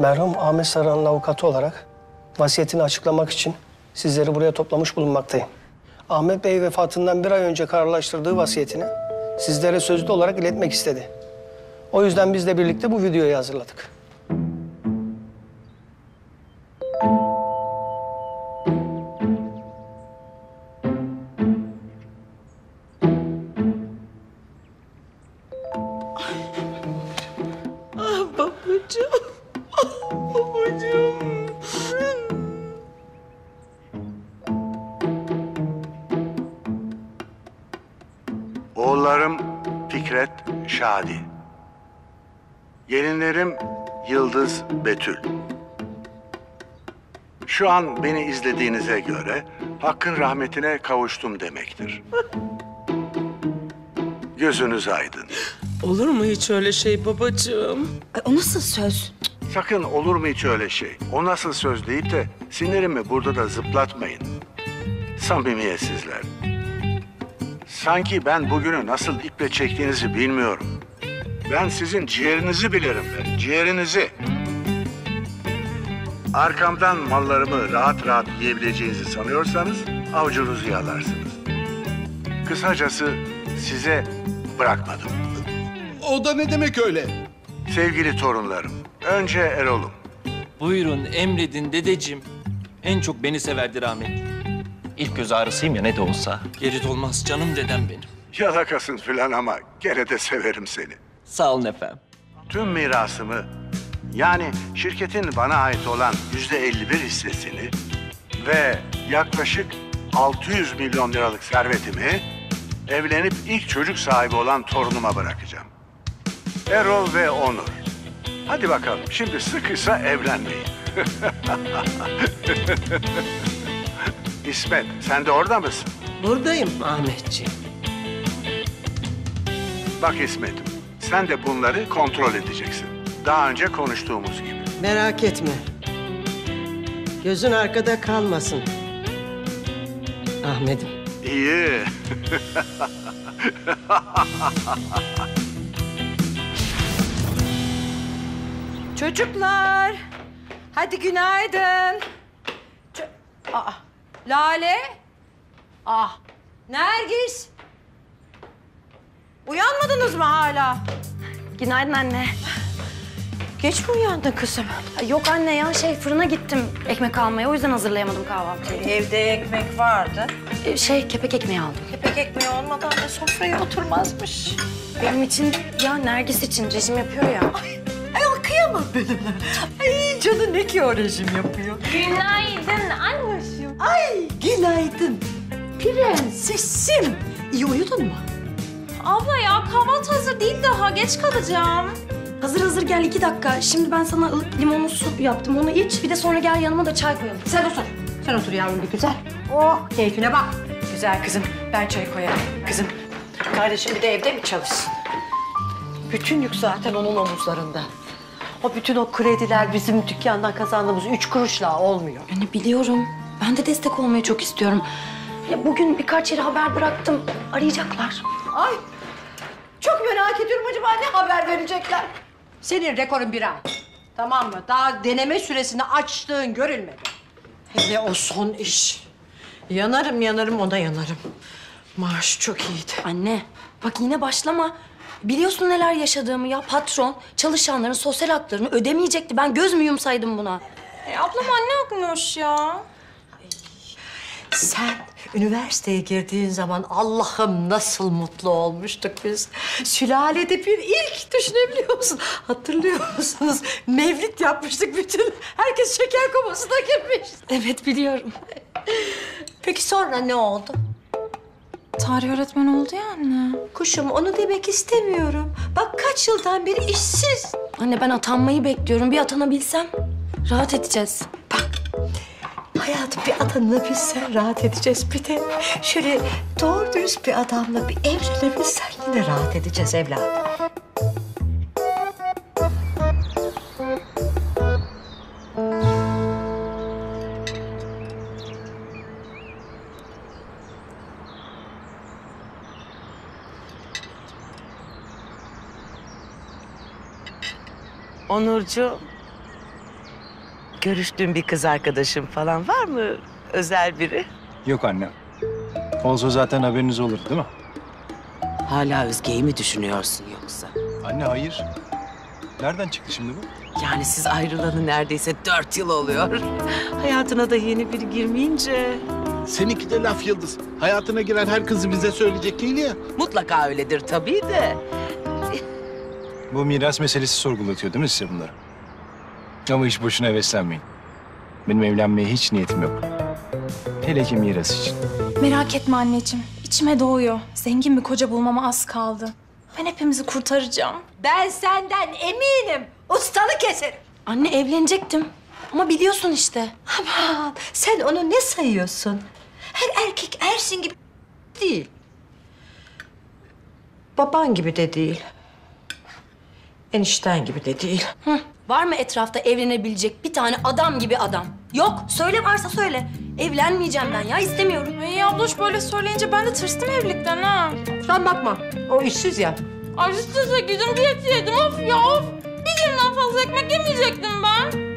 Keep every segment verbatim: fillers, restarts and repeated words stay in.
merhum Ahmet Saran'ın avukatı olarak vasiyetini açıklamak için sizleri buraya toplamış bulunmaktayım. Ahmet Bey vefatından bir ay önce kararlaştırdığı vasiyetini sizlere sözlü olarak iletmek istedi. O yüzden biz de birlikte bu videoyu hazırladık. Oğullarım Fikret, Şadi. Gelinlerim Yıldız, Betül. Şu an beni izlediğinize göre Hakk'ın rahmetine kavuştum demektir. Gözünüz aydın. Olur mu hiç öyle şey babacığım? Ay, o nasıl söz? Sakın olur mu hiç öyle şey? O nasıl söz deyip de sinirimi burada da zıplatmayın. Samimiyetsizler. Sanki ben bugünü nasıl iple çektiğinizi bilmiyorum. Ben sizin ciğerinizi bilirim ben, ciğerinizi. Arkamdan mallarımı rahat rahat yiyebileceğinizi sanıyorsanız avcunuzu yalarsınız. Kısacası size bırakmadım. O da ne demek öyle? Sevgili torunlarım, önce Erol'um. Buyurun, emredin dedeciğim. En çok beni severdi rahmetli. İlk göz ağrısıyım ya ne de olsa. Geri dolmaz canım dedem benim. Yalakasın filan ama gene de severim seni. Sağ olun efendim. Tüm mirasımı, yani şirketin bana ait olan yüzde elli bir hissesini ve yaklaşık altı yüz milyon liralık servetimi evlenip ilk çocuk sahibi olan torunuma bırakacağım. Erol ve Onur. Hadi bakalım, şimdi sıkıysa evlenmeyin. İsmet, sen de orada mısın? Buradayım Ahmetciğim. Bak İsmet'im, sen de bunları kontrol edeceksin. Daha önce konuştuğumuz gibi. Merak etme. Gözün arkada kalmasın. Ahmet'im. İyi. Çocuklar, hadi günaydın. Ç Aa. Lale, ah, Nergis, uyanmadınız mı hala? Günaydın anne. Geç mi uyandın kızım? Yok anne ya, şey fırına gittim ekmek almaya, o yüzden hazırlayamadım kahvaltıyı. Evde ekmek vardı. Ee, şey, kepek ekmeği aldım. Kepek ekmeği olmadan da sofraya oturmazmış. Benim için, ya Nergis için rejim yapıyor ya. Ay, ay kıyamam benimle. Ay canı ne ki o rejim yapıyor. Günaydın anne. Ay günaydın prensesim. İyi uyudun mu? Abla ya kahvaltı hazır değil daha geç kalacağım. Hazır hazır gel iki dakika. Şimdi ben sana ılık limonlu su yaptım onu iç. Bir de sonra gel yanıma da çay koyalım. Sen otur. Sen otur yavrum bir güzel. Oh keyfine bak. Güzel kızım ben çay koyarım kızım. Kardeşim bir de evde mi çalışsın? Bütün yük zaten onun omuzlarında. O bütün o krediler bizim dükkandan kazandığımız üç kuruşla olmuyor. Yani biliyorum. Ben de destek olmayı çok istiyorum. Ya bugün birkaç yere haber bıraktım. Arayacaklar. Ay çok merak ediyorum acaba ne haber verecekler? Senin rekorun bir ay. Tamam mı? Daha deneme süresini açtığın görülmedi. Hele o son iş. Yanarım yanarım ona yanarım. Maaş çok iyiydi. Anne bak yine başlama. Biliyorsun neler yaşadığımı ya patron. Çalışanların sosyal haklarını ödemeyecekti. Ben göz mü yumsaydım buna? E, ablam anne akmış ya. Sen üniversiteye girdiğin zaman Allah'ım nasıl mutlu olmuştuk biz. Sülalede bir ilk düşünebiliyor musun? Hatırlıyor musunuz? Mevlit yapmıştık bütün. Herkes şeker komasına girmiş. Evet biliyorum. Peki sonra ne oldu? Tarih öğretmeni oldu ya anne. Kuşum onu demek istemiyorum. Bak kaç yıldan beri işsiz. Anne ben atanmayı bekliyorum. Bir atanabilsem rahat edeceğiz. Bak. Hayatım bir adamla bilsen rahat edeceğiz. Bir de şöyle doğru dürüst bir adamla bir evlenebilsen yine rahat edeceğiz evladım. Onurcuğum, görüştüğün bir kız arkadaşın falan var mı? Özel biri? Yok annem. Olsa zaten haberiniz olur değil mi? Hala Özge'yi mi düşünüyorsun yoksa? Anne hayır. Nereden çıktı şimdi bu? Yani siz ayrılalı neredeyse dört yıl oluyor. Hayatına da yeni biri girmeyince... Seninki de laf Yıldız. Hayatına giren her kızı bize söyleyecek değil ya. Mutlaka öyledir tabii de. Bu miras meselesi sorgulatıyor değil mi size bunları? Ama hiç boşuna heveslenmeyin. Benim evlenmeye hiç niyetim yok. Hele ki miras için. Merak etme anneciğim. İçime doğuyor. Zengin bir koca bulmama az kaldı. Ben hepimizi kurtaracağım. Ben senden eminim. Ustanı keserim. Anne evlenecektim. Ama biliyorsun işte. Aman sen onu ne sayıyorsun? Her erkek Ersin gibi değil. Baban gibi de değil. Enişten gibi de değil. Hı. Var mı etrafta evlenebilecek bir tane adam gibi adam? Yok. Söyle varsa söyle. Evlenmeyeceğim ben ya. İstemiyorum. İyi abloş böyle söyleyince ben de tırstım evlilikten ha. Sen bakma. O işsiz ya. Acısızsa güdüm diyeti yedim. Of ya of. Bir günden fazla ekmek yemeyecektim ben.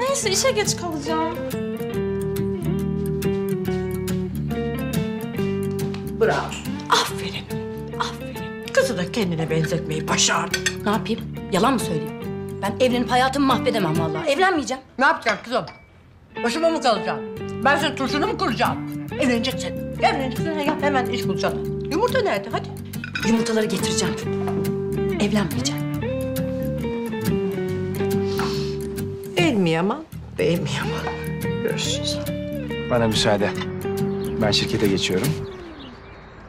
Neyse işe geç kalacağım. Bravo. Aferin. Aferin. Kızı da kendine benzetmeyi başardı. Ne yapayım? Yalan mı söyleyeyim? Ben evlenip hayatımı mahvedemem vallahi. Evlenmeyeceğim. Ne yapacaksın kızım? Başıma mı kalacaksın? Ben senin turşunu mu kuracağım? Evleneceksin. Evleneceksin. Ya hemen iş bulacaksın. Yumurta nerede? Hadi. Yumurtaları getireceğim. Evlenmeyeceğim. Elmiyaman ve Elmiyaman. Görüşürüz. Bana müsaade. Ben şirkete geçiyorum.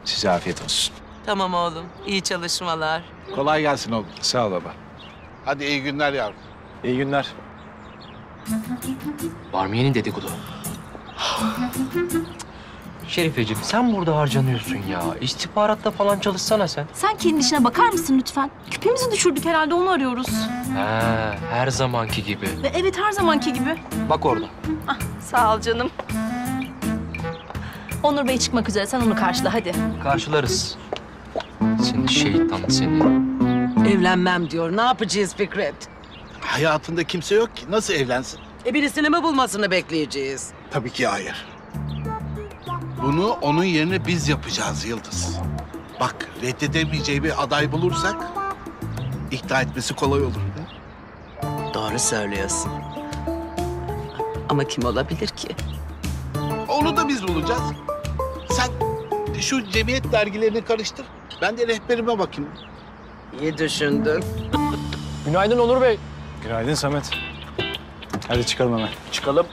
Size afiyet olsun. Tamam oğlum. İyi çalışmalar. Kolay gelsin oğlum. Sağ ol baba. Hadi iyi günler yavrum. İyi günler. Var mı yeni dedikodu? Şerifeciğim sen burada harcanıyorsun ya. İstihbaratta falan çalışsana sen. Sen kendi işine bakar mısın lütfen? Küpümüzü düşürdük herhalde onu arıyoruz. He, her zamanki gibi. Ve evet her zamanki gibi. Bak orada. Ah, sağ ol canım. Onur Bey çıkmak üzere sen onu karşıla hadi. Karşılarız. Seni şeytan seni. Evlenmem diyor. Ne yapacağız Fikret? Hayatında kimse yok ki. Nasıl evlensin? E birisini mi bulmasını bekleyeceğiz? Tabii ki hayır. Bunu onun yerine biz yapacağız Yıldız. Bak reddedemeyeceği bir aday bulursak ikna etmesi kolay olur. Doğru söylüyorsun. Ama kim olabilir ki? Onu da biz bulacağız. Sen şu cemiyet dergilerini karıştır. Ben de rehberime bakayım. İyi düşündün. Günaydın Onur Bey. Günaydın Samet. Hadi çıkalım hemen. Çıkalım.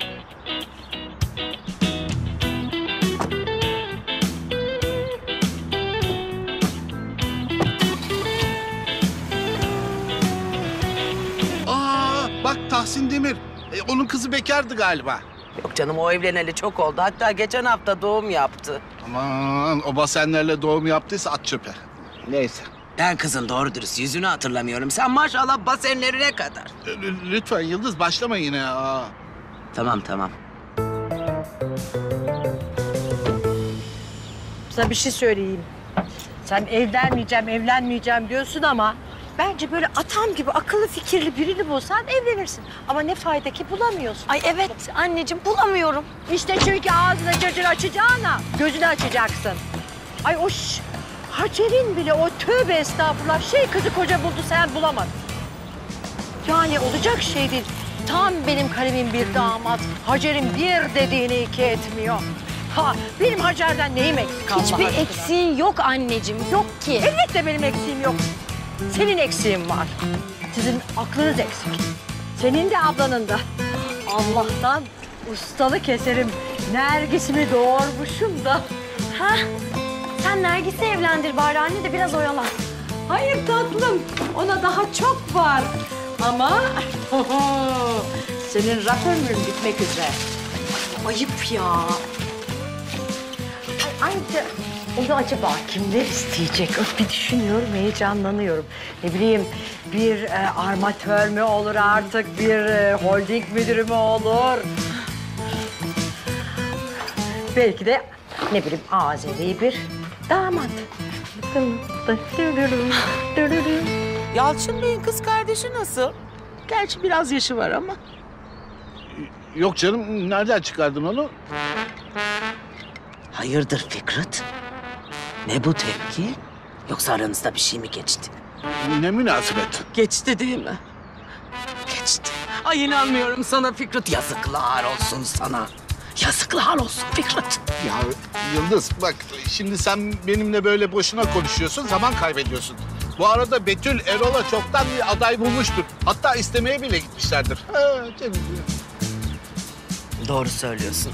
Tahsin Demir. E, onun kızı bekardı galiba. Yok canım o evleneli çok oldu. Hatta geçen hafta doğum yaptı. Aman o basenlerle doğum yaptıysa at çöpe. Neyse. Ben kızın doğru dürüst yüzünü hatırlamıyorum. Sen maşallah basenlerine kadar. L lütfen Yıldız başlama yine ya. Tamam tamam. Sana bir şey söyleyeyim. Sen evlenmeyeceğim, evlenmeyeceğim diyorsun ama... Bence böyle atam gibi akıllı fikirli birini bulsan evlenirsin. Ama ne fayda ki bulamıyorsun. Ay evet anneciğim bulamıyorum. İşte çünkü ağzını çocuğunu açacağına gözünü açacaksın. Ay o Hacer'in bile o tövbe estağfurullah şey kızı koca buldu sen bulamadın. Yani olacak şey değil. Tam benim kalemim bir damat. Hacer'in bir dediğini iki etmiyor. Ha, benim Hacer'den neyim eksik Allah aşkına? Hiçbir eksiğin yok anneciğim yok ki. Elbette benim eksiğim yok. Senin eksiğin var. Sizin aklınız eksik. Senin de ablanın da. Allah'tan ustalı keserim. Nergis'imi doğurmuşum da. Ha? Sen Nergis'i evlendir bari anne de biraz oyalan. Hayır tatlım. Ona daha çok var. Ama senin raf ömrün bitmek üzere. Ayıp ya. Ay, ay. Onu acaba kimler isteyecek? Bir düşünüyorum, heyecanlanıyorum. Ne bileyim, bir e, armatör mü olur artık, bir e, holding müdürü mü olur? Belki de ne bileyim Azeri bir damat. Yalçın Bey'in kız kardeşi nasıl? Gerçi biraz yaşı var ama. Yok canım, nereden çıkardın onu? Hayırdır Fikret? Ne bu tepki? Yoksa aranızda bir şey mi geçti? Ne münasebet? Geçti değil mi? Geçti. Ay inanmıyorum sana Fikret. Yazıklar olsun sana. Yazıklar olsun Fikret. Ya Yıldız bak, şimdi sen benimle böyle boşuna konuşuyorsun, zaman kaybediyorsun. Bu arada Betül Erol'a çoktan bir aday bulmuştur. Hatta istemeye bile gitmişlerdir. Ha, canım. Doğru söylüyorsun.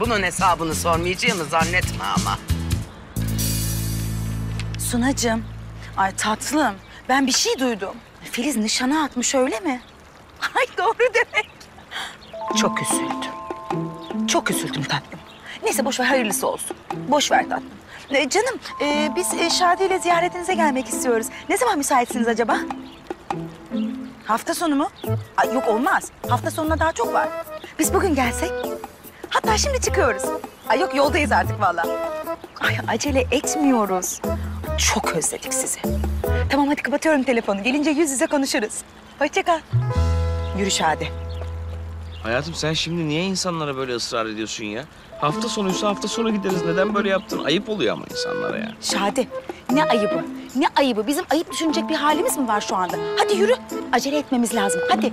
Bunun hesabını sormayacağımı zannetme ama. Sunacığım, ay tatlım, ben bir şey duydum. Filiz nişana atmış, öyle mi? Ay doğru demek. Çok üzüldüm. Çok üzüldüm tatlım. Neyse boş ver, hayırlısı olsun. Boş ver tatlım. Ee, canım, e, biz e, Şadi ile ziyaretinize gelmek istiyoruz. Ne zaman müsaitsiniz acaba? Hafta sonu mu? Ay, yok olmaz. Hafta sonuna daha çok var. Biz bugün gelsek, hatta şimdi çıkıyoruz. Ay yok, yoldayız artık vallahi. Ay acele etmiyoruz. Çok özledik sizi. Tamam hadi kapatıyorum telefonu. Gelince yüz yüze konuşuruz. Hoşça kal. Yürü Şadi. Hayatım sen şimdi niye insanlara böyle ısrar ediyorsun ya? Hafta sonuysa hafta sonu gideriz. Neden böyle yaptın? Ayıp oluyor ama insanlara ya. Şadi, ne ayıbı? Ne ayıbı? Bizim ayıp düşünecek bir halimiz mi var şu anda? Hadi yürü. Acele etmemiz lazım. Hadi.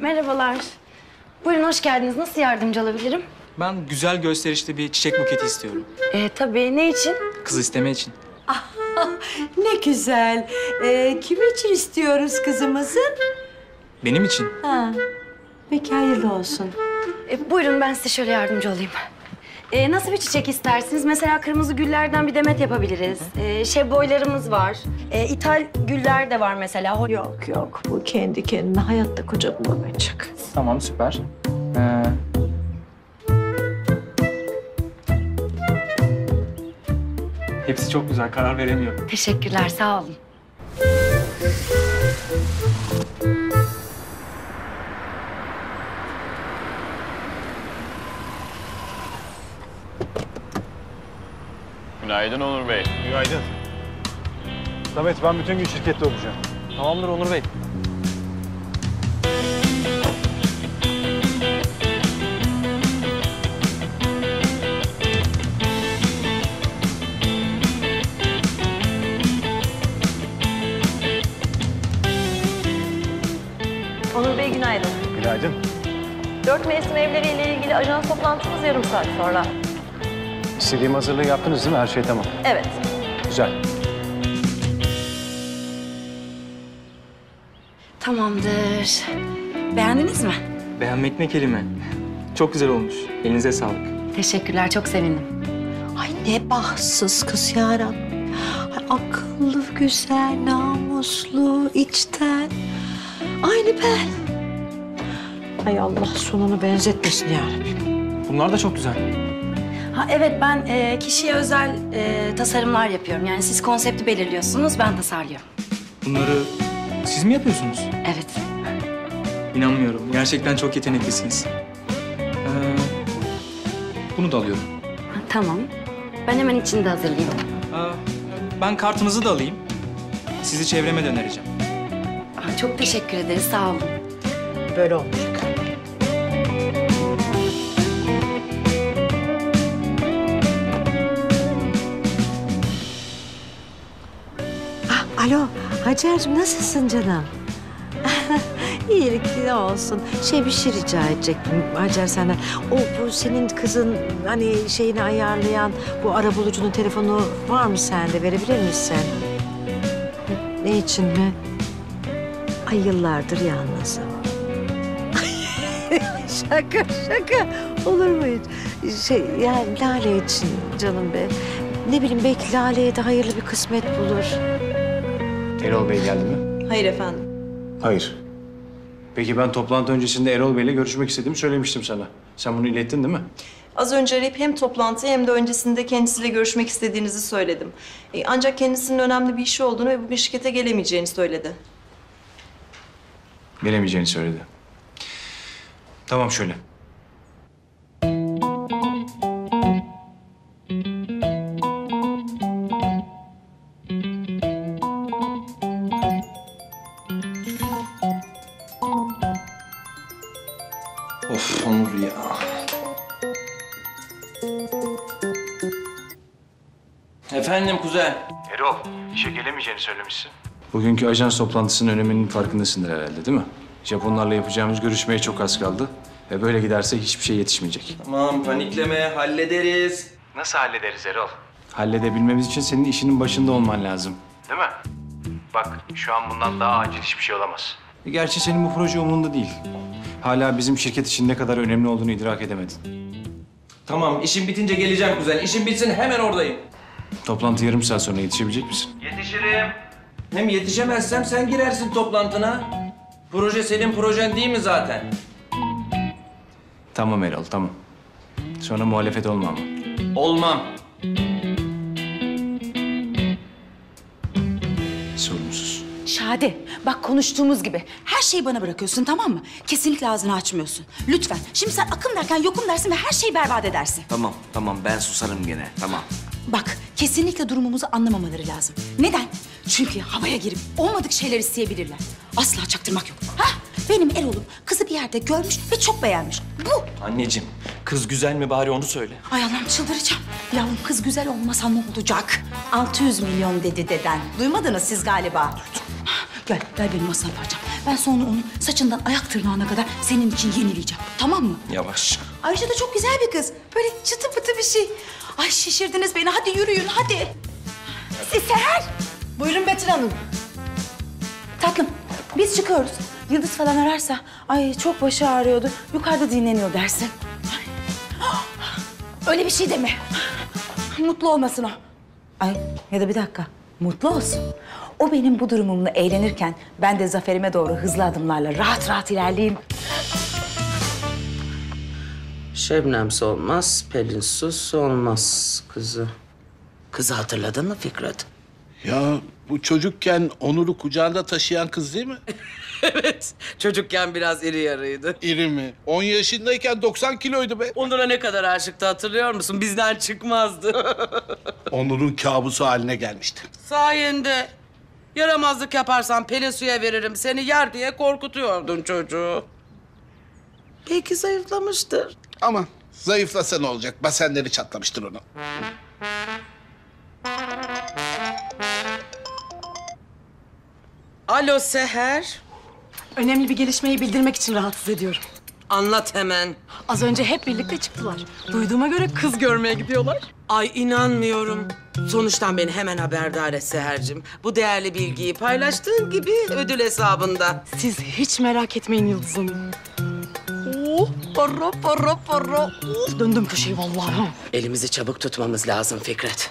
Merhabalar. Buyurun hoş geldiniz. Nasıl yardımcı olabilirim? Ben güzel gösterişli bir çiçek buketi istiyorum. Ee, tabii. Ne için? Kız isteme için. Ah, ne güzel. Ee, kim için istiyoruz kızımızı? Benim için. Ha. Peki hayırlı olsun. Ee, buyurun ben size şöyle yardımcı olayım. Ee, nasıl bir çiçek istersiniz? Mesela kırmızı güllerden bir demet yapabiliriz. Ee, şebboylarımız var. Ee, İthal güller de var mesela. Yok yok. Bu kendi kendine hayatta koca bulamayacak. Tamam süper. Ee... Hepsi çok güzel. Karar veremiyorum. Teşekkürler. Sağ olun. Günaydın Onur Bey. Günaydın. Samet ben bütün gün şirkette olacağım. Tamamdır Onur Bey. Onur Bey günaydın. Günaydın. dört Mersin evleri ile ilgili ajans toplantımız yarım saat sonra. İstediğim hazırlığı yaptınız değil mi? Her şey tamam. Evet. Güzel. Tamamdır. Beğendiniz mi? Beğenmek ne kelime? Çok güzel olmuş. Elinize sağlık. Teşekkürler. Çok sevindim. Ay ne bahtsız kız yarabbim. Akıllı, güzel, namuslu, içten. Aynı ben. Ay Allah sonunu benzetmesin yarabbim. Bunlar da çok güzel. Ha, evet, ben e, kişiye özel e, tasarımlar yapıyorum. Yani siz konsepti belirliyorsunuz, ben tasarlıyorum. Bunları siz mi yapıyorsunuz? Evet. İnanmıyorum. Gerçekten çok yeteneklisiniz. Ee, bunu da alıyorum. Ha, tamam. Ben hemen içini de hazırlayayım. Aa, ben kartınızı da alayım. Sizi çevreme de önereceğim. Aa, çok teşekkür ederiz, sağ olun. Böyle olmuş. Alo, Hacer'cim nasılsın canım? İyilik ne olsun. Şey bir şey rica edecektim Hacer senden. O bu senin kızın hani şeyini ayarlayan bu arabulucunun telefonu var mı sende? Verebilir misin? Ne için mi? Ay yıllardır yalnızım. Şaka şaka. Olur mu hiç? Şey yani Lale için canım be. Ne bileyim belki Lale'ye de hayırlı bir kısmet bulur. Erol Bey geldi mi? Hayır efendim. Hayır. Peki ben toplantı öncesinde Erol Bey'le görüşmek istediğimi söylemiştim sana. Sen bunu ilettin değil mi? Az önce arayıp hem toplantıyı hem de öncesinde kendisiyle görüşmek istediğinizi söyledim. Ee, ancak kendisinin önemli bir işi olduğunu ve bugün şirkete gelemeyeceğini söyledi. Gelemeyeceğini söyledi. Tamam şöyle. Onur ya. Efendim kuzen. Erol, işe gelemeyeceğini söylemişsin. Bugünkü ajans toplantısının öneminin farkındasındır herhalde değil mi? Japonlarla yapacağımız görüşmeye çok az kaldı. Ve böyle giderse hiçbir şey yetişmeyecek. Tamam, panikleme, hallederiz. Nasıl hallederiz Erol? Halledebilmemiz için senin işinin başında olman lazım. Değil mi? Bak, şu an bundan daha acil hiçbir şey olamaz. Gerçi senin bu proje umurunda değil. Hala bizim şirket için ne kadar önemli olduğunu idrak edemedin. Tamam, işim bitince geleceğim kuzen. İşim bitsin, hemen oradayım. Toplantı yarım saat sonra, yetişebilecek misin? Yetişirim. Hem yetişemezsem sen girersin toplantına. Proje senin projen değil mi zaten? Tamam Erol, tamam. Sonra muhalefet olma ama. Olmam. Sorumsuz. Şadi, bak konuştuğumuz gibi her şeyi bana bırakıyorsun, tamam mı? Kesinlikle ağzını açmıyorsun. Lütfen. Şimdi sen akım derken yokum dersin ve her şeyi berbat edersin. Tamam, tamam. Ben susarım gene. Tamam. Bak, kesinlikle durumumuzu anlamamaları lazım. Neden? Çünkü havaya girip olmadık şeyler isteyebilirler. Asla çaktırmak yok. Ha? Benim Erol'um kızı bir yerde görmüş ve çok beğenmiş. Bu. Anneciğim, kız güzel mi bari onu söyle. Ay Allah'ım çıldıracağım. Yavrum kız güzel olmasa ne olacak? altı yüz milyon dedi deden. Duymadınız siz galiba. Duydum. Gel, gel benim aslan parçam. Ben sonra onu saçından ayak tırnağına kadar senin için yenileyeceğim. Tamam mı? Yavaş. Ayrıca da çok güzel bir kız. Böyle çıtı pıtı bir şey. Ay şişirdiniz beni. Hadi yürüyün, hadi. Siz Seher. Buyurun Betül Hanım. Tatlım, biz çıkıyoruz. Yıldız falan ararsa, ay çok başı ağrıyordu, yukarıda dinleniyor dersin. Öyle bir şey deme. Mutlu olmasın o. Ay ya da bir dakika, mutlu olsun. O benim bu durumumla eğlenirken, ben de zaferime doğru hızlı adımlarla rahat rahat ilerleyeyim. Şebnem'si olmaz, Pelin Su'su olmaz kızı. Kızı hatırladın mı Fikret? Ya bu çocukken Onur'u kucağında taşıyan kız değil mi? Evet. Çocukken biraz iri yarıydı. İri mi? on yaşındayken doksan kiloydu be. Onur'a ne kadar aşıktı hatırlıyor musun? Bizden çıkmazdı. Onur'un kabusu haline gelmişti. Sayende. Yaramazlık yaparsan Pelin Su'ya veririm seni yer diye korkutuyordun çocuğu. Belki zayıflamıştır. Ama zayıflasa ne olacak? Basenleri çatlamıştır onu. Alo Seher. Önemli bir gelişmeyi bildirmek için rahatsız ediyorum. Anlat hemen. Az önce hep birlikte çıktılar. Duyduğuma göre kız görmeye gidiyorlar. Ay inanmıyorum. Sonuçtan beni hemen haberdar et Seher'cim. Bu değerli bilgiyi paylaştığın gibi ödül hesabında. Siz hiç merak etmeyin Yıldız Hanım. Oh, para para para. Oh. Döndüm köşeyi vallahi. Elimizi çabuk tutmamız lazım Fikret.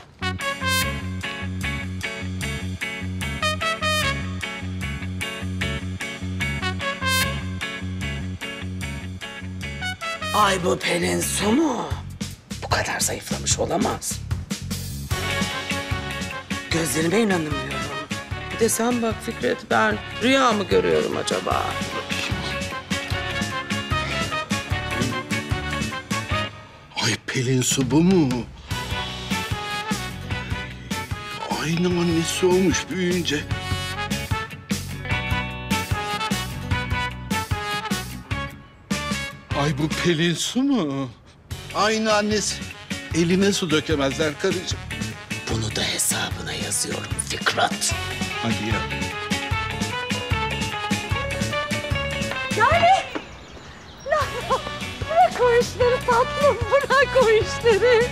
Ay bu Pelin Su mu? Bu kadar zayıflamış olamaz. Gözlerime inanamıyorum. Bir de sen bak Fikret, ben rüya mı görüyorum acaba? Ay Pelin Su bu mu? Aynı annesi olmuş büyüyünce. Ay bu Pelin Su mu? Aynı annesi. Eline su dökemezler karıcığım. Bunu da hesabına yazıyorum Fikret. Hadi ya. Lale! Lale! Bırak o işleri tatlım, bırak o işleri.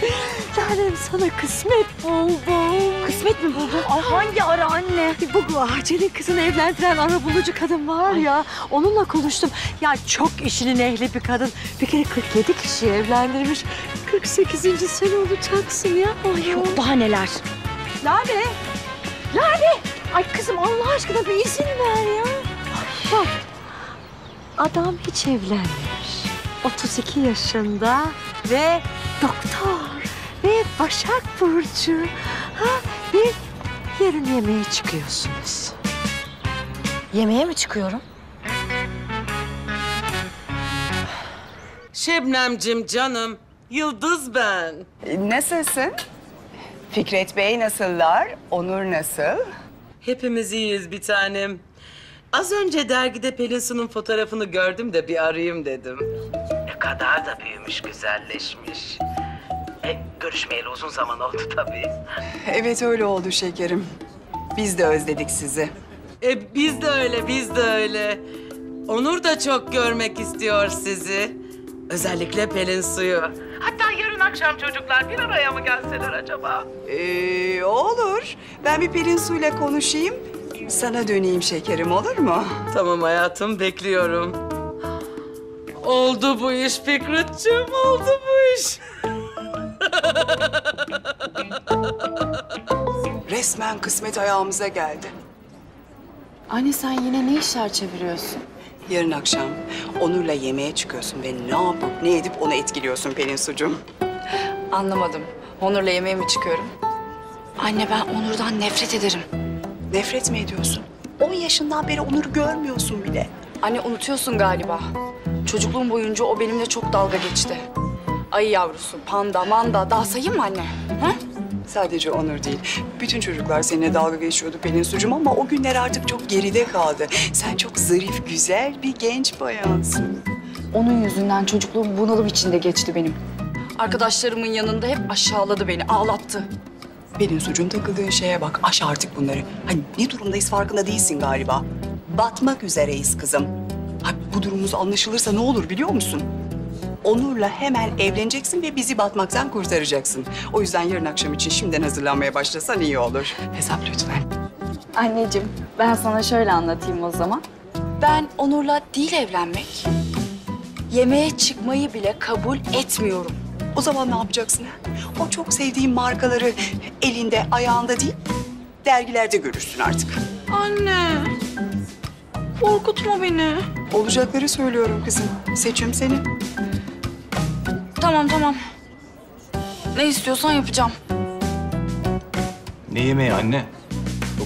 Lale'm sana kısmet buldum. Kısmet mi buldun? Ah, hangi ara anne? Bu Hacer'in kızını evlendiren arabulucu kadın var ay ya. Onunla konuştum. Ya çok işinin ehli bir kadın. Bir kere kırk yedi kişiyi evlendirmiş. kırk sekizinci sen olacaksın ya. Ay yok daha neler. Lale! Lale! Ay kızım Allah aşkına bir izin ver ya. Bak. Adam hiç evlenmemiş. otuz iki yaşında ve doktor. Ve Başak Burcu, ha bir yarın yemeğe çıkıyorsunuz. Yemeğe mi çıkıyorum? Şebnemciğim canım, Yıldız ben. Nasılsın? Fikret Bey nasıllar? Onur nasıl? Hepimiz iyiyiz bir tanem. Az önce dergide Pelin Su'nun fotoğrafını gördüm de bir arayayım dedim. kadar da büyümüş, güzelleşmiş. E, görüşmeyeli uzun zaman oldu tabii. Evet öyle oldu şekerim. Biz de özledik sizi. E, biz de öyle, biz de öyle. Onur da çok görmek istiyor sizi. Özellikle Pelin Su'yu. Hatta yarın akşam çocuklar bir araya mı gelseler acaba? Ee, olur. Ben bir Pelin Su'yla konuşayım. Sana döneyim şekerim, olur mu? Tamam hayatım, bekliyorum. Oldu bu iş Fikretciğim, oldu bu iş. Resmen kısmet ayağımıza geldi. Anne sen yine ne işler çeviriyorsun? Yarın akşam Onur'la yemeğe çıkıyorsun ve ne yapıp ne edip onu etkiliyorsun Pelin Su'cum. Anlamadım. Onur'la yemeğe mi çıkıyorum? Anne ben Onur'dan nefret ederim. Nefret mi ediyorsun? on yaşından beri Onur'u görmüyorsun bile. Anne unutuyorsun galiba. Çocukluğum boyunca o benimle çok dalga geçti. Ayı yavrusu, panda, manda daha sayayım mı anne? Ha? Sadece Onur değil. Bütün çocuklar seninle dalga geçiyordu Pelin Su'cum ama o günler artık çok geride kaldı. Sen çok zarif, güzel bir genç bayansın. Onun yüzünden çocukluğum bunalım içinde geçti benim. Arkadaşlarımın yanında hep aşağıladı beni, ağlattı. Pelin Su'cum takıldığın şeye bak, aş artık bunları. Hani ne durumdayız farkında değilsin galiba. Batmak üzereyiz kızım. Ha, bu durumumuz anlaşılırsa ne olur biliyor musun? Onur'la hemen evleneceksin ve bizi batmaktan kurtaracaksın. O yüzden yarın akşam için şimdiden hazırlanmaya başlasan iyi olur. Hesap lütfen. Anneciğim, ben sana şöyle anlatayım o zaman. Ben Onur'la değil evlenmek, yemeğe çıkmayı bile kabul etmiyorum. O zaman ne yapacaksın? O çok sevdiğin markaları elinde, ayağında değil, dergilerde görürsün artık. Anne, korkutma beni. Olacakları söylüyorum kızım. Seçim senin. Tamam, tamam. Ne istiyorsan yapacağım. Ne yemeği anne?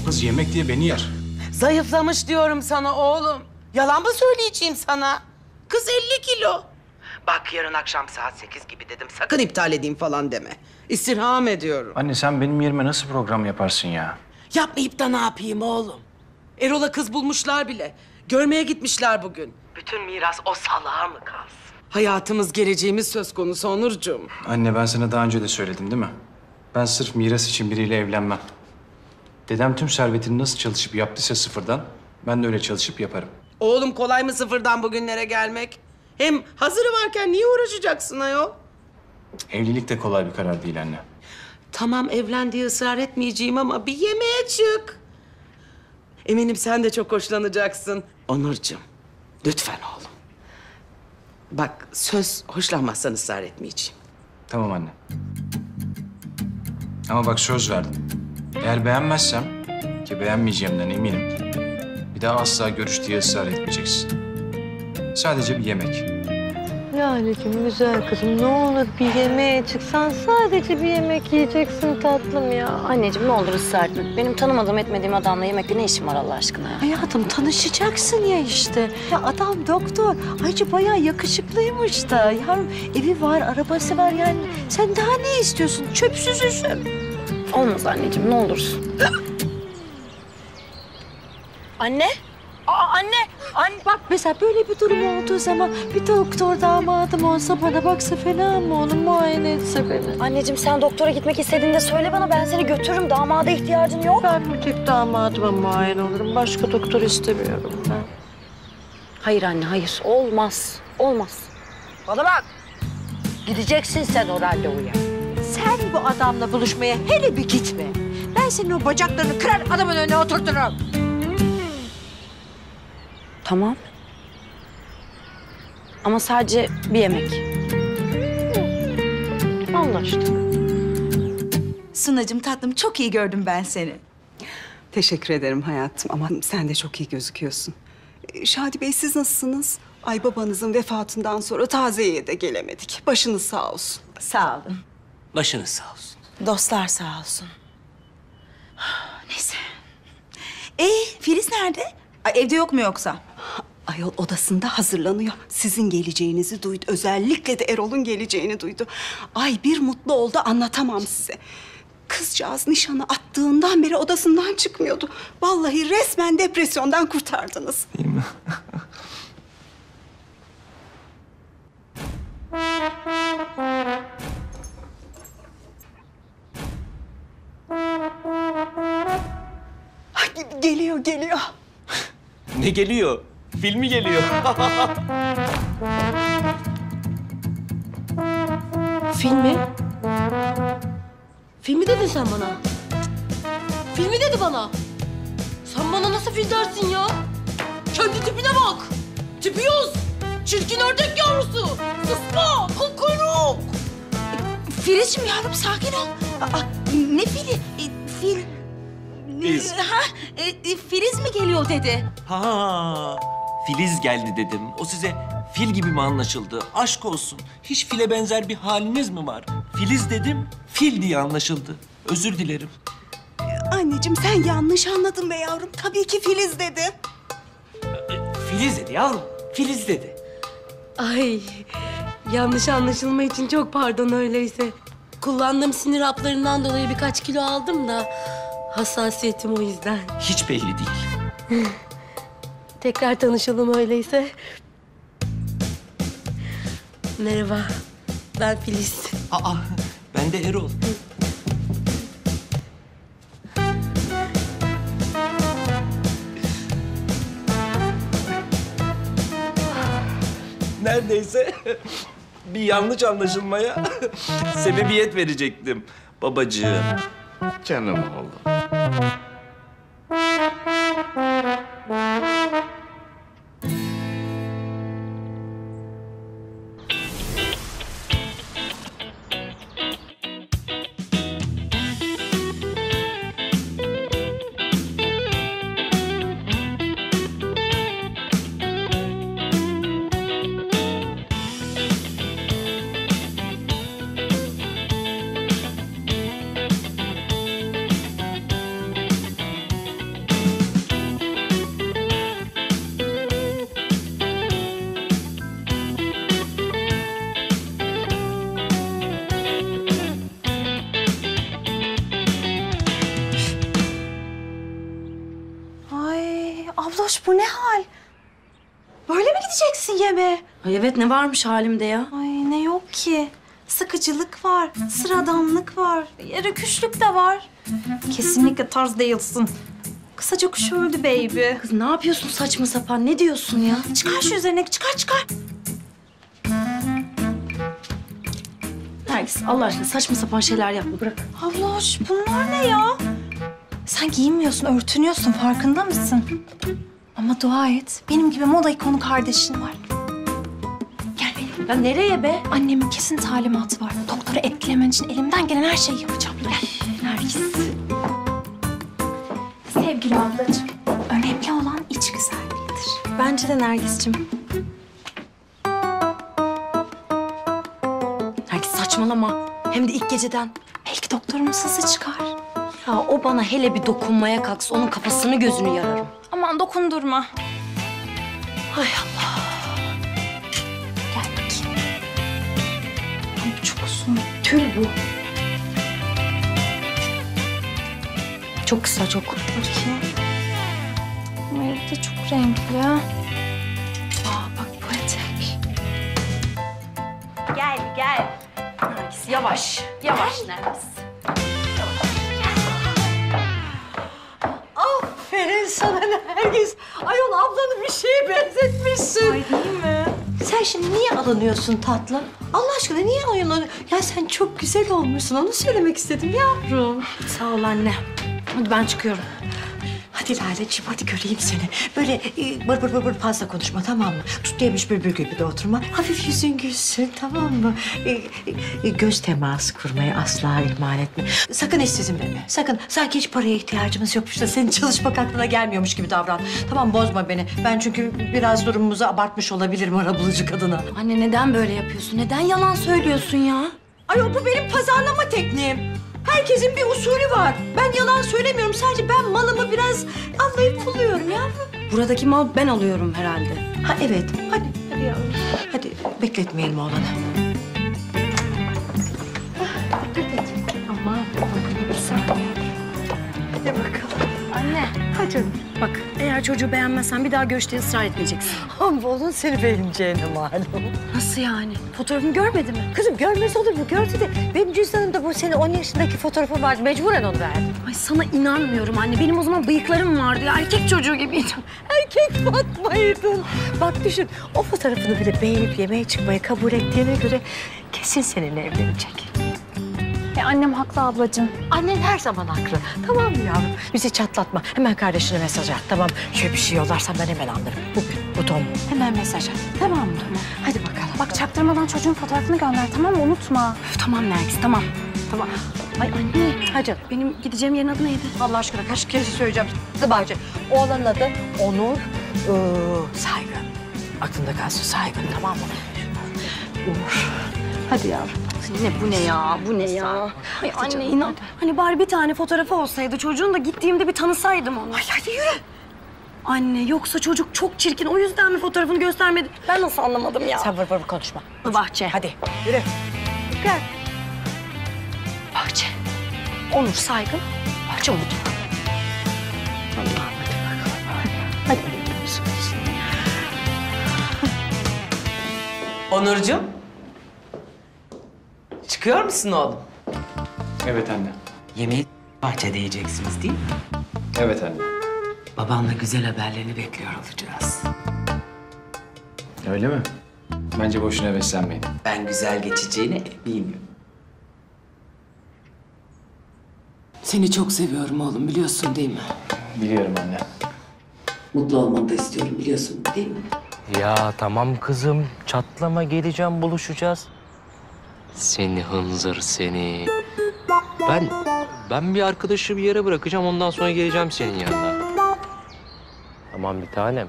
O kız yemek diye beni yer. Zayıflamış diyorum sana oğlum. Yalan mı söyleyeceğim sana? Kız elli kilo. Bak yarın akşam saat sekiz gibi dedim. Sakın iptal edeyim falan deme. İstirham ediyorum. Anne sen benim yerime nasıl program yaparsın ya? Yapmayıp da ne yapayım oğlum? Erol'a kız bulmuşlar bile. Görmeye gitmişler bugün. Bütün miras o salağa mı kalsın? Hayatımız, geleceğimiz söz konusu Onurcuğum. Anne ben sana daha önce de söyledim değil mi? Ben sırf miras için biriyle evlenmem. Dedem tüm servetini nasıl çalışıp yaptıysa sıfırdan, ben de öyle çalışıp yaparım. Oğlum kolay mı sıfırdan bugünlere gelmek? Hem hazırı varken niye uğraşacaksın ayol? Evlilik de kolay bir karar değil anne. Tamam evlen diye ısrar etmeyeceğim ama bir yemeğe çık. Eminim sen de çok hoşlanacaksın. Onurcuğum, lütfen oğlum. Bak söz hoşlanmazsan ısrar etmeyeceğim. Tamam anne. Ama bak söz verdim. Eğer beğenmezsem ki beğenmeyeceğimden eminim. Bir daha asla görüş diye ısrar etmeyeceksin. Sadece bir yemek. Ya Alecim güzel kızım ne olur bir yemeğe çıksan sadece bir yemek yiyeceksin tatlım ya. Anneciğim ne olur ısrar etme. Benim tanımadığım etmediğim adamla yemekte ne işim var Allah aşkına ya? Hayatım tanışacaksın ya işte. Ya adam doktor. Ayrıca bayağı yakışıklıymış da. Yavrum evi var, arabası var yani. Sen daha ne istiyorsun? Çöpsüz üzüm. Olmaz anneciğim ne olursun. Anne. Aa, anne, anne bak mesela böyle bir durum olduğu zaman bir doktor damadım olsa bana baksa fena mı onu muayene etse beni. Anneciğim sen doktora gitmek istediğinde söyle bana ben seni götürürüm damada ihtiyacın yok. Ben bir tek damadıma muayene olurum başka doktor istemiyorum ben. Hayır anne hayır olmaz olmaz. Bana bak gideceksin sen o randevuya. Sen bu adamla buluşmaya hele bir gitme. Ben senin o bacaklarını kırar adamın önüne oturturum. Tamam. Ama sadece bir yemek. Anlaştık. Sunacığım tatlım çok iyi gördüm ben seni. Teşekkür ederim hayatım ama sen de çok iyi gözüküyorsun. Şadi Bey siz nasılsınız? Ay babanızın vefatından sonra taziyeye de gelemedik. Başınız sağ olsun. Sağ olun. Başınız sağ olsun. Dostlar sağ olsun. Neyse. Ee, Filiz nerede? Ay, evde yok mu yoksa? Ayol odasında hazırlanıyor. Sizin geleceğinizi duydu. Özellikle de Erol'un geleceğini duydu. Ay bir mutlu oldu anlatamam size. Kızcağız nişanı attığından beri odasından çıkmıyordu. Vallahi resmen depresyondan kurtardınız. Değil mi? Geliyor, geliyor. Ne geliyor? Filmi geliyor. Filmi? Filmi dedin sen bana. Filmi dedi bana. Sen bana nasıl fil dersin ya? Kendi tipine bak. Tipi yoz. Çirkin ördek yavrusu. Sıska, kokoruk. E, Filiz'cim yavrum sakin ol. Aa, ne fili? E, fil... Filiz. Ha, e, Filiz mi geliyor dedi. Ha, Filiz geldi dedim. O size fil gibi mi anlaşıldı? Aşk olsun. Hiç file benzer bir haliniz mi var? Filiz dedim, fil diye anlaşıldı. Özür dilerim. Anneciğim sen yanlış anladın be yavrum. Tabii ki Filiz dedi. Filiz dedi yavrum. Filiz dedi. Ay, yanlış anlaşılma için çok pardon öyleyse. Kullandığım sinir haplarından dolayı birkaç kilo aldım da... hassasiyetim o yüzden. Hiç belli değil. Tekrar tanışalım öyleyse. Merhaba, ben Filiz. Aa, ben de Erol. Neredeyse bir yanlış anlaşılmaya sebebiyet verecektim babacığım. Canım oğlum. Evet, ne varmış halimde ya? Ay ne yok ki. Sıkıcılık var, sıradanlık var, rüküşlük de var. Kesinlikle tarz değilsin. Kısaca kuş öldü baby. Kız ne yapıyorsun saçma sapan, ne diyorsun ya? Çıkar şu üzerine, çıkar çıkar. Nergis, Allah aşkına saçma sapan şeyler yapma, bırak. Abloş, bunlar ne ya? Sen giyinmiyorsun, örtünüyorsun, farkında mısın? Ama dua et, benim gibi moda ikonu kardeşin var. Ya nereye be? Annemin kesin talimatı var. Doktora etkilemen için elimden gelen her şeyi yapacağım. Nergis. Sevgili ablacığım, önemli olan iç güzelliğidir. Bence de Nergis'cim. Nergis saçmalama. Hem de ilk geceden. Belki doktorumun sızı çıkar. Ya o bana hele bir dokunmaya kalksa onun kafasını gözünü yararım. Aman dokundurma. Hay Allah. Tül bu. Çok kısa, çok. Bakayım. Ama elbette çok renkli. Aa bak bu etek. Gel, gel. Nergis, yavaş. Yavaş Nergis. Aferin sana Nergis. Ayol ablanı bir şeye benzetmişsin. Ay değil mi? Sen şimdi niye alınıyorsun tatlım? Allah aşkına niye alınıyorsun? Ya sen çok güzel olmuşsun. Onu söylemek istedim yavrum. Sağ ol anne. Hadi ben çıkıyorum. Hadi Laleciğim hadi göreyim seni. Böyle e, bır bır bır bır fazla konuşma tamam mı? Tut yemiş bülbül gibi de oturma. Hafif yüzün gülsün tamam mı? E, e, göz teması kurmayı asla ihmal etme. Sakın işsizim deme. Sakın. Sanki hiç paraya ihtiyacımız yokmuş da senin çalışmak aklına gelmiyormuş gibi davran. Tamam bozma beni. Ben çünkü biraz durumumuzu abartmış olabilirim arabulucu kadına. Anne neden böyle yapıyorsun? Neden yalan söylüyorsun ya? Ay o bu benim pazarlama tekniğim. Herkesin bir usulü var. Ben yalan söylemiyorum. Sadece ben malımı biraz anlayıp buluyorum ya. Buradaki mal ben alıyorum herhalde. Ha evet. Hadi. Hadi yavrum. Hadi bekletmeyelim oğlanı. Hadi. Aman. Bir saniye. Hadi bakalım. Anne. Hadi canım. Bak, eğer çocuğu beğenmezsen bir daha görüşte ısrar etmeyeceksin. Ama onun seni beğeneceğini malum. Nasıl yani? Fotoğrafımı görmedi mi? Kızım görmez olur mu? Gördü de. Benim cüzdanımda bu senin on yaşındaki fotoğrafım vardı. Mecburen onu verdim. Ay sana inanmıyorum anne. Benim o zaman bıyıklarım vardı ya. Erkek çocuğu gibiydim. Erkek Fatma'ydın. Bak düşün, o fotoğrafını bile beğenip yemeğe çıkmayı kabul ettiğine göre kesin seninle evlenecek. E annem haklı ablacığım. Annen her zaman haklı. Tamam mı yavrum? Bizi çatlatma. Hemen kardeşine mesaj at. Tamam. Şöyle bir şey yollarsan ben hemen anlarım. Bugün. Bu Tom. Hemen mesaj at. Tamam mı? Tamam. Hadi bakalım. Bak çaktırmadan çocuğun fotoğrafını gönder. Tamam mı? Unutma. Öf, tamam Nergis. Tamam. Tamam. Ay anne. Hacı. Benim gideceğim yerin adı neydi? Allah aşkına kaç kere söyleyeceğim. Zıbacı. Oğlanın adı Onur ee, Saygın. Aklında kalsın Saygın. Tamam mı? Onur. Hadi yavrum. Anne bu ne ya, bu ne ya? Ay anne inan. Hani bari bir tane fotoğrafı olsaydı çocuğun da gittiğimde bir tanısaydım onu. Ay hadi yürü. Anne yoksa çocuk çok çirkin, o yüzden mi fotoğrafını göstermedi? Ben nasıl anlamadım ya? Sen vır vır konuşma. Bahçe. Hadi yürü. Gel. Bahçe. Onur Saygın. Bahçe Umut. Allah'ım hadi bakalım. Hadi. Onurcuğum. Çıkıyor musun oğlum? Evet anne. Yemeği bahçede yiyeceksiniz değil mi? Evet anne. Babanla güzel haberlerini bekliyor olacağız. Öyle mi? Bence boşuna heveslenmeyin. Ben güzel geçeceğine eminim. Seni çok seviyorum oğlum, biliyorsun değil mi? Biliyorum anne. Mutlu olmanı da istiyorum, biliyorsun değil mi? Ya tamam kızım, çatlama, geleceğim, buluşacağız. Seni hınzır seni. Ben, ben bir arkadaşı bir yere bırakacağım, ondan sonra geleceğim senin yanına. Tamam bir tanem.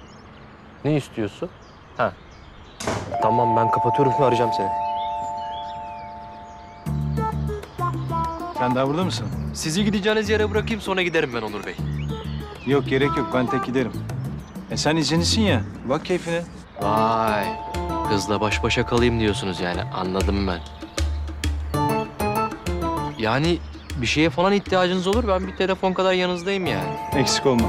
Ne istiyorsun? Ha. Tamam ben kapatıyorum, arayacağım seni. Sen daha burada mısın? Sizi gideceğiniz yere bırakayım, sonra giderim ben Onur Bey. Yok gerek yok, ben tek giderim. E sen izinlisin ya, bak keyfine. Vay, kızla baş başa kalayım diyorsunuz yani, anladım ben. Yani bir şeye falan ihtiyacınız olur, ben bir telefon kadar yanınızdayım yani. Eksik olma.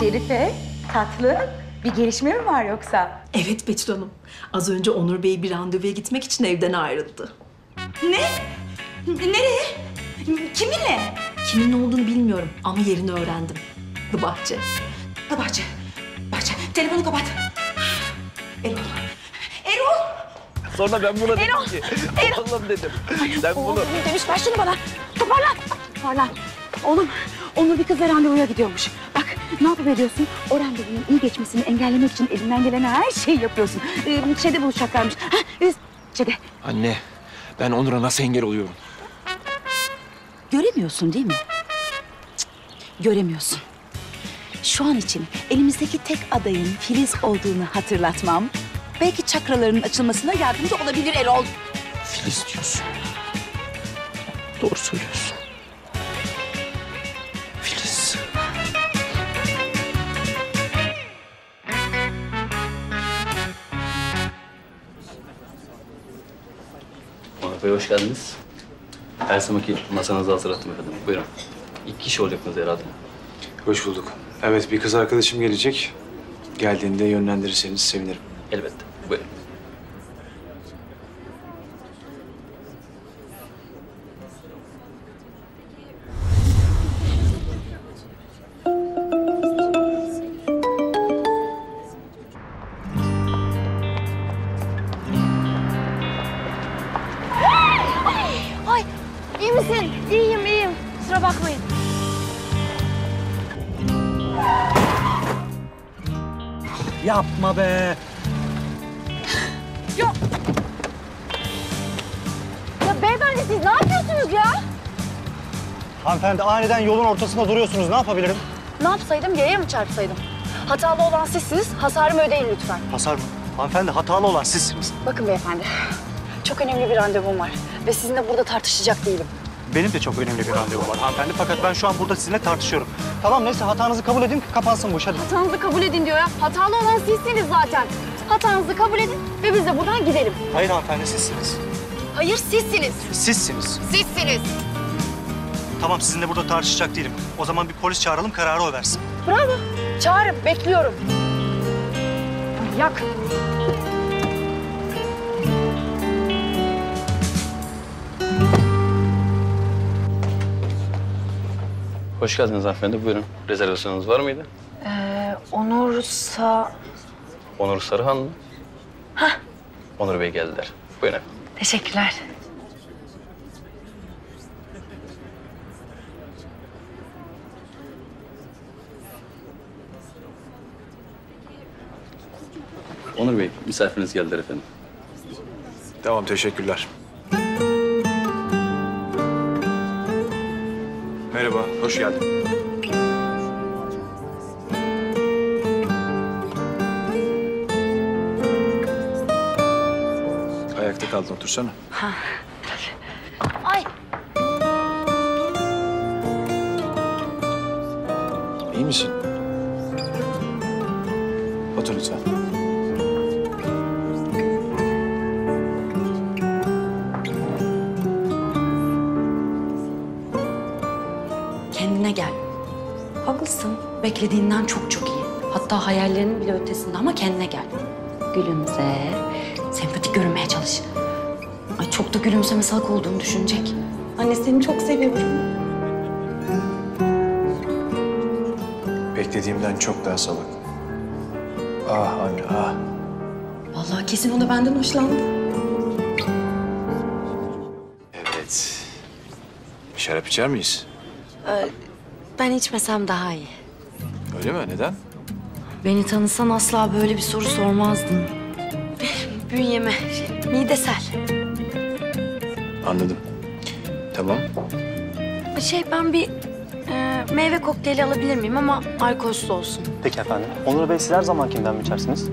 Şerife, tatlı, bir gelişme mi var yoksa? Evet Betül Hanım. Az önce Onur Bey bir randevuya gitmek için evden ayrıldı. Ne? Nereye? Kiminle? Kimin ne olduğunu bilmiyorum ama yerini öğrendim. The bahçe. The bahçe. Bahçe. Telefonu kapat. Erol. Erol! Sonra ben buna Erol. Dedim ki, Erol. Oğlum dedim. Ay, sen oğlum bunu... demiş, ver şunu bana. Toparlan. Toparlan. Oğlum, Onur bir kızla randevuya gidiyormuş. Bak, ne yapıp ediyorsun? O randevunun iyi geçmesini engellemek için elinden gelen her şeyi yapıyorsun. Ee, şeyde buluşacaklarmış. Ha, şeyde. Anne, ben Onur'a nasıl engel oluyorum? Göremiyorsun değil mi? Cık, göremiyorsun. Şu an için elimizdeki tek adayın Filiz olduğunu hatırlatmam... belki çakralarının açılmasına yardımcı olabilir Erol. Filiz diyorsun. Doğru söylüyorsun. Filiz. Onur Bey hoş geldiniz. Her zamanki masanızı hazırlattım efendim. Buyurun. İki kişi olacaktınız herhalde. Hoş bulduk. Evet, bir kız arkadaşım gelecek. Geldiğinde yönlendirirseniz sevinirim. Elbette. Buyurun. Yapma be! Yok! Ya beyefendi siz ne yapıyorsunuz ya? Hanımefendi aniden yolun ortasında duruyorsunuz. Ne yapabilirim? Ne yapsaydım? Yaya mı çarpsaydım? Hatalı olan sizsiniz. Hasarımı ödeyin lütfen. Hasar mı? Hanımefendi hatalı olan sizsiniz. Bakın beyefendi. Çok önemli bir randevum var. Ve sizinle burada tartışacak değilim. Benim de çok önemli bir randevum var hanımefendi. Fakat ben şu an burada sizinle tartışıyorum. Tamam neyse hatanızı kabul edin ki kapansın bu iş. Hadi. Hatanızı kabul edin diyor ya. Hatalı olan sizsiniz zaten. Hatanızı kabul edin ve biz de buradan gidelim. Hayır hanımefendi sizsiniz. Hayır sizsiniz. Sizsiniz. Sizsiniz. Tamam sizinle burada tartışacak değilim. O zaman bir polis çağıralım kararı o versin. Bravo. Çağırın bekliyorum. Yak. Hoş geldiniz hanımefendi. Buyurun. Rezervasyonunuz var mıydı? Ee, Onur Sa... Onur Saruhan mı? Hah. Onur Bey geldiler. Buyurun efendim. Teşekkürler. Onur Bey, misafiriniz geldiler efendim. Tamam, teşekkürler. Merhaba, hoş geldin. Ayakta kaldın, otursana. Ha, tabii. Ay! İyi misin? Otur lütfen. Gel. Haklısın. Beklediğinden çok çok iyi. Hatta hayallerinin bile ötesinde ama kendine gel. Gülümse. Sempatik görünmeye çalış. Ay çok da gülümseme salak olduğunu düşünecek. Anne seni çok seviyorum. Beklediğimden çok daha salak. Ah anne ah. Vallahi kesin o da benden hoşlandı. Evet. Bir şarap içer miyiz? Ee, Ben içmesem daha iyi. Öyle mi? Neden? Beni tanısan asla böyle bir soru sormazdın. Bünyeme, midesel. Anladım. Tamam. Şey ben bir e, meyve kokteyli alabilir miyim ama alkolsüz olsun. Peki efendim. Onur Bey siz her zamankinden mi içersiniz?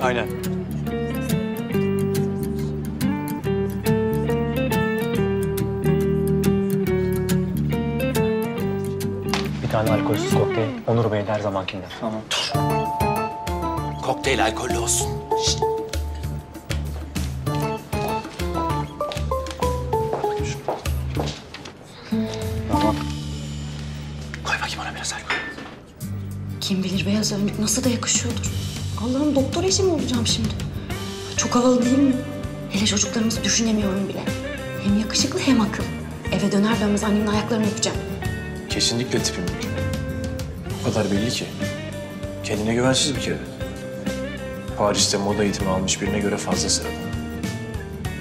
Aynen. Yani alkolsüz kokteyl, Onur Bey'in her zamankinden. Tamam. Dur. Kokteyl alkollü olsun. Şişt. Tamam. Koy bakayım ona biraz alkol. Kim bilir beyaz önlük nasıl da yakışıyordur. Allah'ım doktor eşi mi olacağım şimdi? Çok havalı değil mi? Hele çocuklarımızı düşünemiyorum bile. Hem yakışıklı hem akıllı. Eve döner dönmez annemin ayaklarını öpeceğim. Kesinlikle tipim değil. O kadar belli ki. Kendine güvensiz bir kere. Paris'te moda eğitimi almış birine göre fazla sıradan.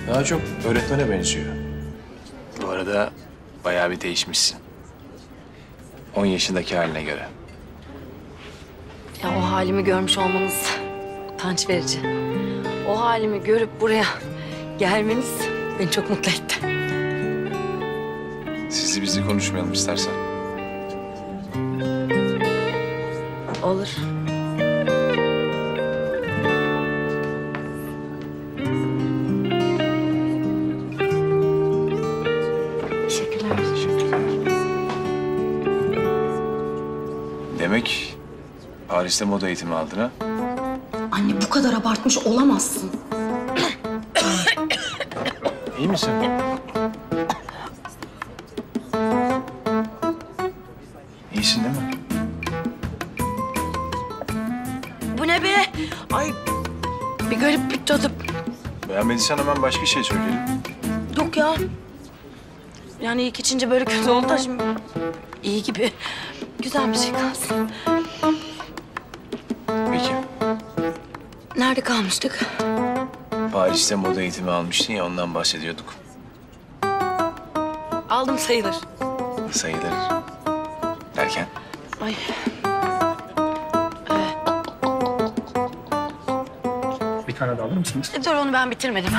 Daha çok öğretmene benziyor. Bu arada bayağı bir değişmişsin. on yaşındaki haline göre. Ya o halimi görmüş olmanız utanç verici. O halimi görüp buraya gelmeniz beni çok mutlu etti. Sizi bizi konuşmayalım istersen. Olur. Teşekkürler. Teşekkürler. Demek Paris'te moda eğitimi aldın ha? Anne bu kadar abartmış olamazsın. İyi misin? İyisin değil mi? Bu ne be? Ay bir garip bir tadı. Beğenmediysen hemen başka şey söyleyelim. Yok ya. Yani ilk içince böyle kötü oldu da şimdi iyi gibi. Güzel bir şey kalsın. Peki. Nerede kalmıştık? Paris'te moda eğitimi almıştın ya ondan bahsediyorduk. Aldım sayılır. Sayılır. Derken? Ay. Ee... Bir tane daha alır mısınız? Dur onu ben bitirmedim.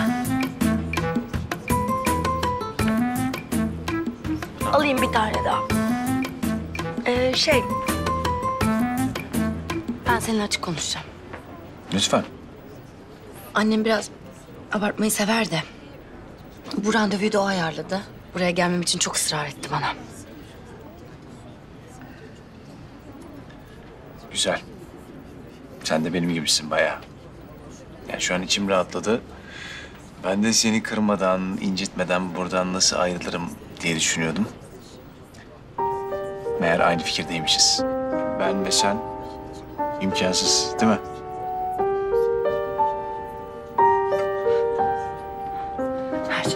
Alayım bir tane daha. Ee, şey... Ben seninle açık konuşacağım. Lütfen. Annem biraz abartmayı sever de... Bu randevuyu da o ayarladı. Buraya gelmem için çok ısrar etti bana. Güzel. Sen de benim gibisin bayağı. Yani şu an içim rahatladı. Ben de seni kırmadan, incitmeden buradan nasıl ayrılırım diye düşünüyordum. Meğer aynı fikirdeymişiz. Ben ve sen imkansız, değil mi? Ercan.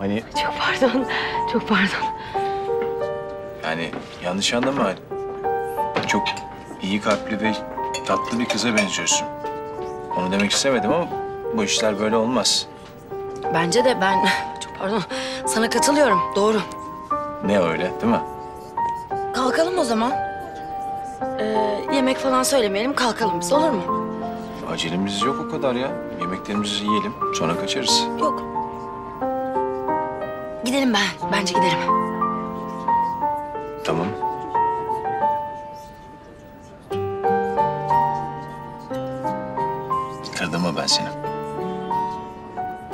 Hani... Çok pardon, çok pardon. Yani yanlış anlama. Çok iyi kalpli ve tatlı bir kıza benziyorsun. Onu demek istemedim ama bu işler böyle olmaz. Bence de ben... Çok pardon, sana katılıyorum. Doğru. Ne öyle, değil mi? Kalkalım o zaman. Ee, yemek falan söylemeyelim, kalkalım biz, olur mu? Acelemiz yok o kadar ya. Yemeklerimizi yiyelim, sonra kaçarız. Yok. Gidelim ben, bence gidelim. Tamam. Kırdım mı ben seni?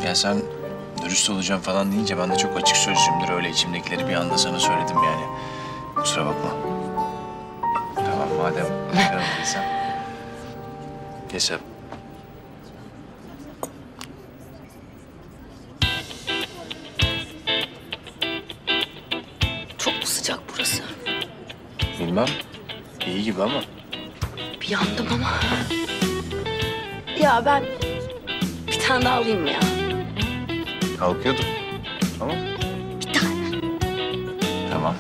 Ya sen dürüst olacağım falan deyince ben de çok açık sözlüyümdür. Öyle içimdekileri bir anda sana söyledim yani. Kusura bakma. Tamam madem yaramadıysan. Neyse. Çok mu sıcak burası? Bilmem. İyi gibi ama. Bir yandım ama. Ya ben bir tane daha alayım ya. Kalkıyordum. Tamam. Bir tane. Tamam.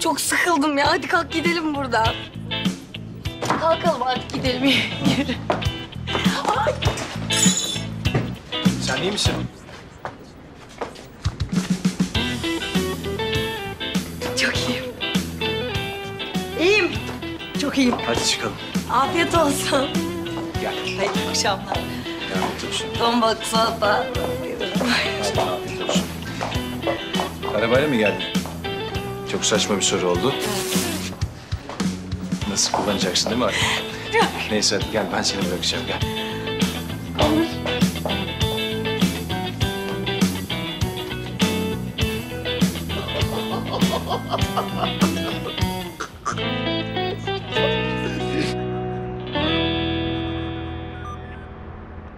Çok sıkıldım ya. Hadi kalk gidelim buradan. Kalkalım artık gidelim. Yürü. Sen iyi misin? Çok iyiyim. İyiyim. Çok iyiyim. Hadi çıkalım. Afiyet olsun. Gel. Hayırlı akşamlar. Don bak salata. Hadi afiyet olsun. Arabayla mı geldin? Çok saçma bir soru oldu. Nasıl kullanacaksın değil mi abi? Neyse gel ben seni bırakacağım gel. Olur.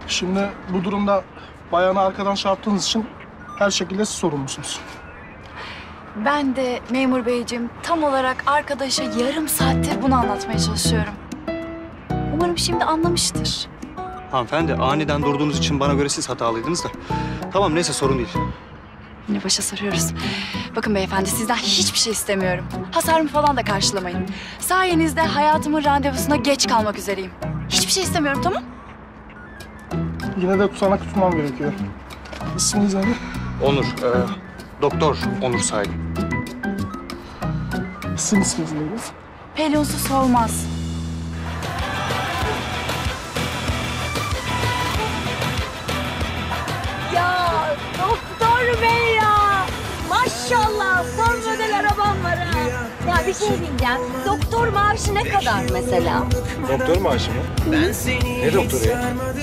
Şimdi bu durumda bayanı arkadan çarptığınız için her şekilde siz sorumlusunuz. Ben de memur beyciğim tam olarak arkadaşa yarım saattir bunu anlatmaya çalışıyorum. Umarım şimdi anlamıştır. Hanımefendi aniden durduğunuz için bana göre siz hatalıydınız da. Tamam neyse sorun değil. Yine başa sarıyoruz. Bakın beyefendi sizden hiçbir şey istemiyorum. Hasarımı falan da karşılamayın. Sayenizde hayatımın randevusuna geç kalmak üzereyim. Hiçbir şey istemiyorum tamam? Yine de tutanak tutmam gerekiyor. İsminiz abi? Onur. Ee... Doktor Onur Saygın. Sizin isminiz neydi? Pelin Su olmaz. Ya doktor bey ya. Maşallah son model arabam var ha. Ya bir şey diyeceğim. Doktor maaşı ne kadar mesela? Doktor maaşı mı? Ben seni ne doktoru ya?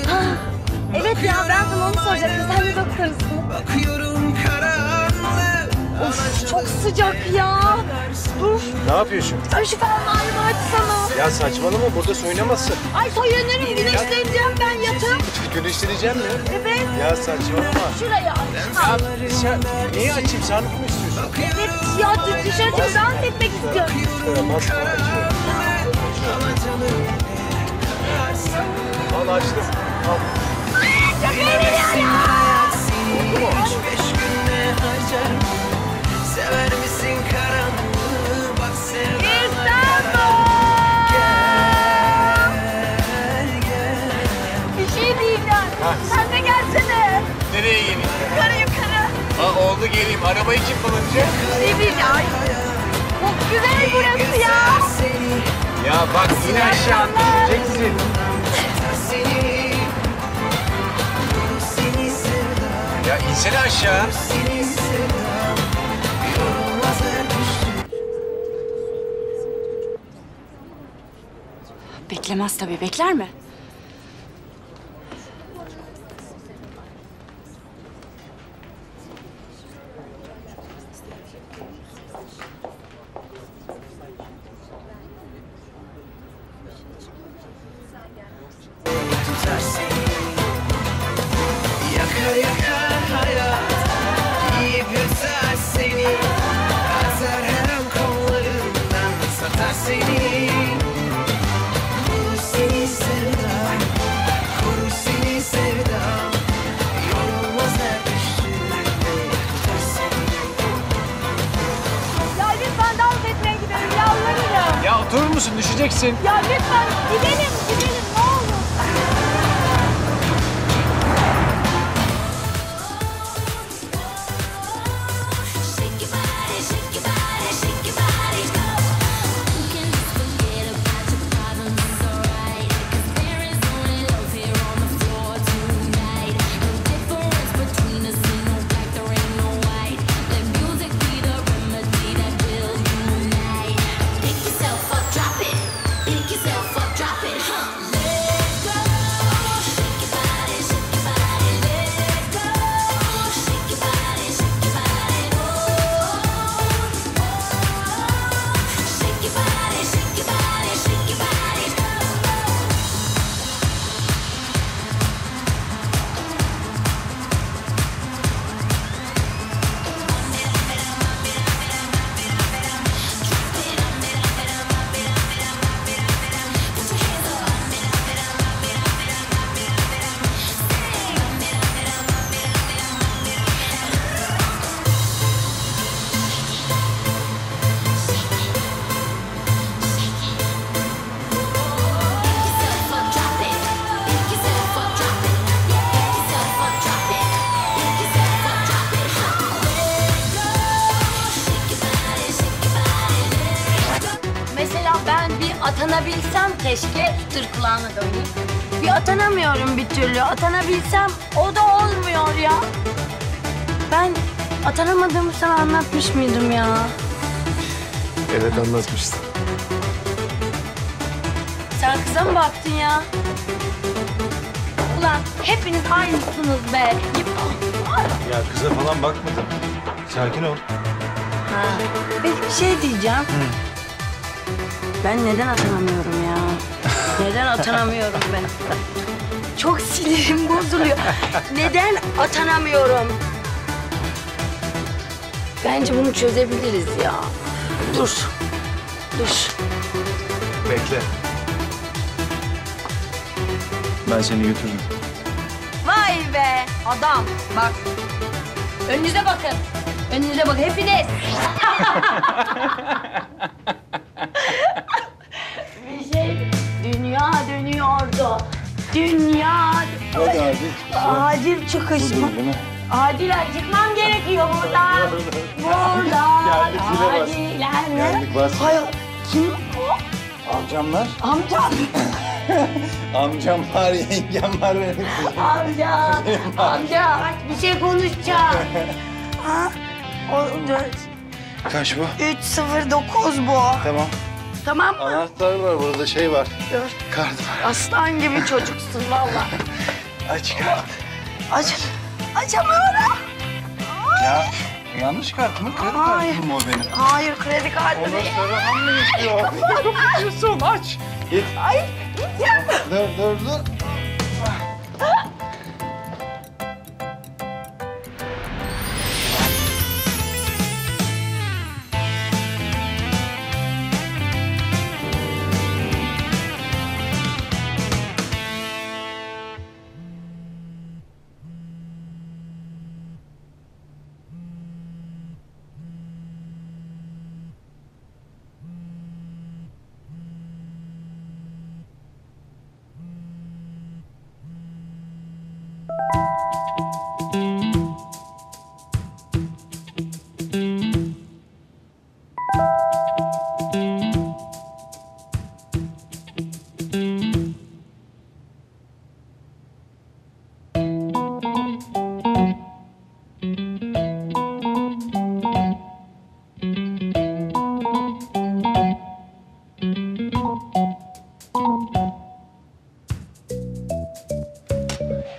Ha, evet ya ben bunu onu soracaktım. Sen de doktorsun. Bakıyorum kara. Of, çok sıcak ya. Uf. Ne yapıyorsun? Ay şu falan ağrımı açsana. Ya saçmalama burada soyunamazsın. Ay soyunurum güneşleneceğim ben yatım. Güneşleneceğim mi? Evet. Ya saçmalama. Şuraya aç. Niye açayım? Sen mi istiyorsun? Evet ya dışarı çıkıp dans etmek istiyorum. Al açtım. Al. Ay çok eğleniyor ya. Oldu mu? Sever misin karanlığı, bak gel, gel. Bir şey diyeceğim. Ha. Sen de gelsene. Nereye geleyim? Yukarı yukarı. Ha oldu geleyim. Arabayı kim kullanacak? Ne bileyim. Çok güzel burası ya. Ya bak yine aşağı atlayacaksın. Ya insene aşağı. Beklemez tabii. Bekler mi? Düşeceksin. Ya lütfen gidelim, gidelim ne olur. Keşke tır kulağına döneyim. Bir atanamıyorum bir türlü. Atanabilsem o da olmuyor ya. Ben atanamadığımı sana anlatmış mıydım ya? Evet anlatmıştın. Sen kıza mı baktın ya? Ulan hepiniz aynısınız be. Ya kıza falan bakmadım. Sakin ol. Ha. Peki bir şey diyeceğim. Hı. Ben neden atanamıyorum ya? Neden atanamıyorum ben? Çok sinirim bozuluyor. Neden atanamıyorum? Bence bunu çözebiliriz ya. Dur. Dur. Bekle. Ben seni götürürüm. Vay be! Adam bak. Önünüze bakın. Önünüze bakın hepiniz. Dünya... Hadi acil çıkışma. Acil çıkışma. Acilen çıkmam gerekiyor buradan. Buradan. Acilen. Geldik bas. Hayır. Kim o? Amcamlar. Amcam. Amcam var, yengem var benim. Amca. Amca. Bir şey konuşacağım. Ha? On dört. Kaç bu? Üç sıfır dokuz bu. Tamam. Tamam mı? Anahtar var burada, şey var. Dur. Kart var. Aslan gibi çocuksun valla. Aç kart. Aç. Açamıyorum. Ya yanlış kart mı? Kredi kartı mı o benim? Hayır, kredi kartı değil. Onur Saruhan mı istiyor? Kapatırsın, aç. Git. Ay, git ya. Dur, dur, dur.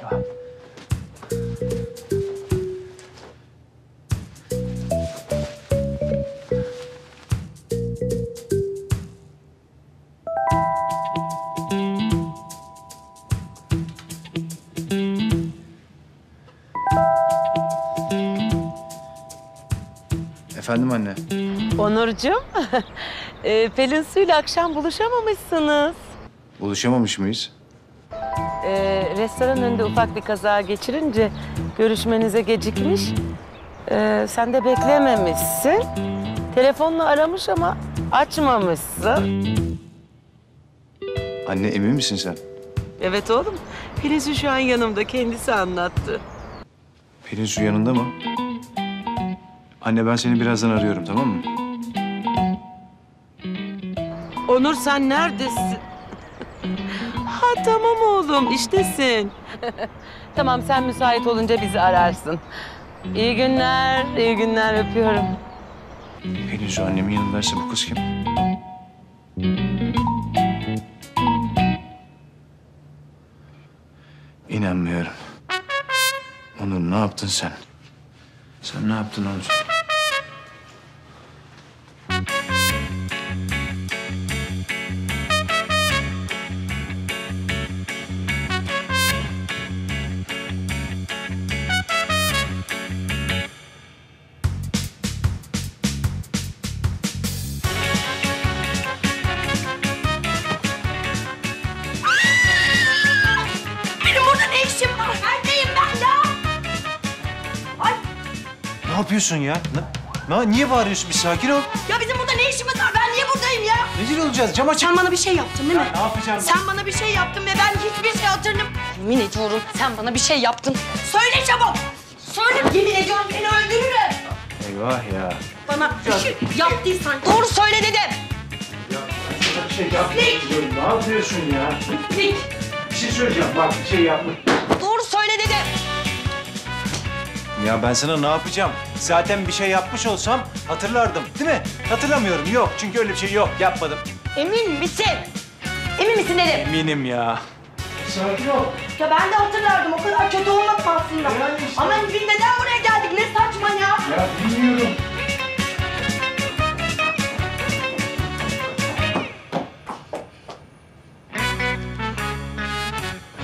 galiba. Efendim anne. Onurcuğum, e, Pelin Su'yla akşam buluşamamışsınız. Buluşamamış mıyız? E, restoran önünde ufak bir kaza geçirince görüşmenize gecikmiş. E, sen de beklememişsin. Telefonla aramış ama açmamışsın. Anne, emin misin sen? Evet oğlum. Pelin Su şu an yanımda, kendisi anlattı. Pelin Su yanında mı? Anne, ben seni birazdan arıyorum, tamam mı? Onur, sen neredesin? Ha tamam oğlum, iştesin. Tamam, sen müsait olunca bizi ararsın. İyi günler, iyi günler, öpüyorum. Pelin şu annemin yanındaysa bu kız kim? İnanmıyorum. Onur, ne yaptın sen? Sen ne yaptın Onur? Ne yapıyorsun ya? Ne, niye bağırıyorsun? Bir sakin ol. Ya bizim burada ne işimiz var? Ben niye buradayım ya? Rezil olacağız. Cam açık. Sen bana bir şey yaptın değil mi? Ya ne yapacağım? Sen ben? Bana bir şey yaptın ve ben hiçbir şey hatırlamıyorum. Yemin ediyorum sen bana bir şey yaptın. Söyle çabuk. Söyle. Yemin ediyorum beni öldürürüm. Eyvah ya. Bana bir şey yaptıysan doğru söyle dedim. Ya sana bir şey yaptım. Ne yapıyorsun ya? Pislik. Bir şey söyleyeceğim. Bak bir şey yapma. Doğru söyle dedim. Ya ben sana ne yapacağım? Zaten bir şey yapmış olsam hatırlardım, değil mi? Hatırlamıyorum, yok. Çünkü öyle bir şey yok, yapmadım. Emin misin? Emin misin dedim? Eminim ya. Sakin ol. Ya ben de hatırlardım, o kadar kötü olmadım aslında. Yani işte. Ama biz neden buraya geldik? Ne saçma ya? Ya bilmiyorum.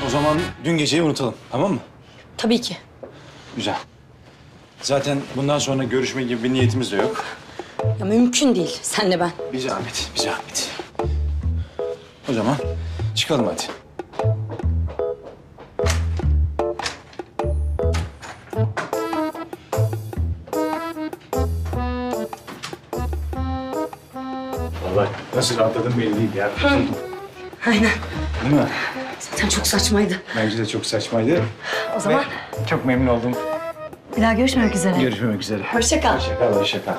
O zaman dün geceyi unutalım, tamam mı? Tabii ki. Güzel. Zaten bundan sonra görüşme gibi bir niyetimiz de yok. Ya mümkün değil, senle ben. Bir zahmet, bir zahmet. O zaman çıkalım hadi. Vallahi nasıl rahatladım belli değil ya. Aynen. Değil mi? Zaten çok saçmaydı. Bence de çok saçmaydı. O zaman... Ve çok memnun oldum. Bir daha görüşmemek üzere. Görüşmemek üzere. Hoşça kal. Hoşça kal, hoşça kal.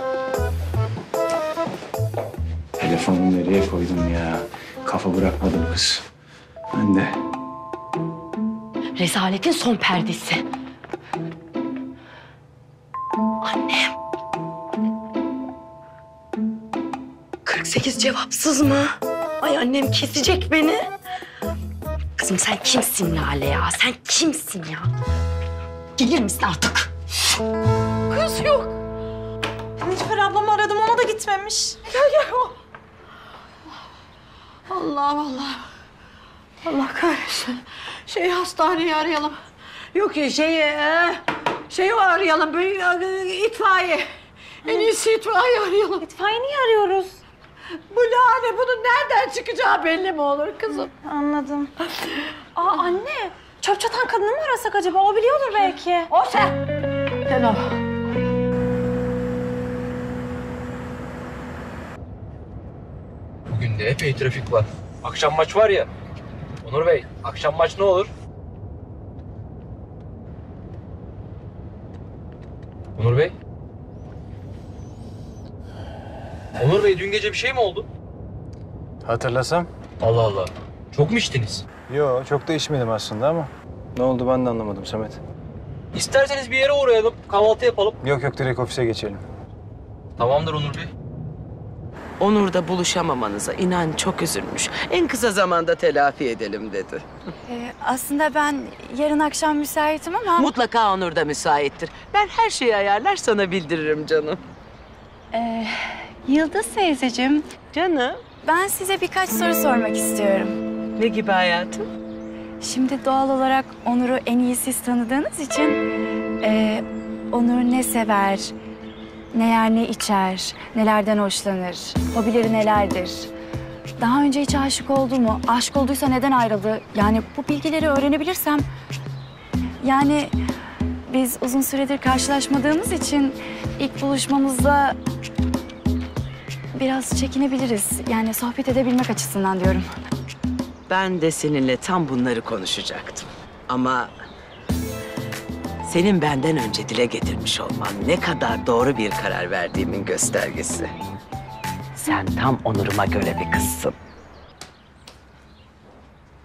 Telefonumu nereye koydum ya? Kafa bırakmadım kız. Ben de. Rezaletin son perdesi. Annem. kırk sekiz cevapsız mı? Ay annem kesecek beni. Kızım sen kimsin Lale ya? Sen kimsin ya? Gelir misin artık? Kız yok. Nilüfer ablamı aradım, ona da gitmemiş. Gel gel. Allah Allah. Allah kahretsin. Şey hastaneyi arayalım. Yok ya şeyi, şeyi arayalım. İtfaiye. En iyisi itfaiye arayalım. İtfaiye niye arıyoruz? Bu Lale bunun nereden çıkacağı belli mi olur kızım? Anladım. Aa anne, çöp çatan kadını mı arasak acaba? O biliyordur belki. O sen. Sen ol. Bugün de epey trafik var. Akşam maç var ya. Onur Bey, akşam maç ne olur? Onur Bey? Onur Bey, dün gece bir şey mi oldu? Hatırlasam. Allah Allah. Çok mu içtiniz? Yo, çok da içmedim aslında ama. Ne oldu ben de anlamadım Samet. İsterseniz bir yere uğrayalım, kahvaltı yapalım. Yok yok, direkt ofise geçelim. Tamamdır Onur Bey. Onur'da buluşamamanıza inan çok üzülmüş. En kısa zamanda telafi edelim dedi. Ee, aslında ben yarın akşam müsaitim ama... Mutlaka Onur da müsaittir. Ben her şeyi ayarlar sana bildiririm canım. Ee, Yıldız teyzeciğim. Canım. Ben size birkaç soru sormak istiyorum. Ne gibi hayatım? Şimdi doğal olarak Onur'u en iyi siz tanıdığınız için... E, Onur ne sever, ne yer ne içer, nelerden hoşlanır, hobileri nelerdir? Daha önce hiç aşık oldu mu? Aşık olduysa neden ayrıldı? Yani bu bilgileri öğrenebilirsem... Yani biz uzun süredir karşılaşmadığımız için ilk buluşmamızda... Biraz çekinebiliriz. Yani sohbet edebilmek açısından diyorum. Ben de seninle tam bunları konuşacaktım. Ama senin benden önce dile getirmiş olman ne kadar doğru bir karar verdiğimin göstergesi. Sen tam onuruma göre bir kızsın.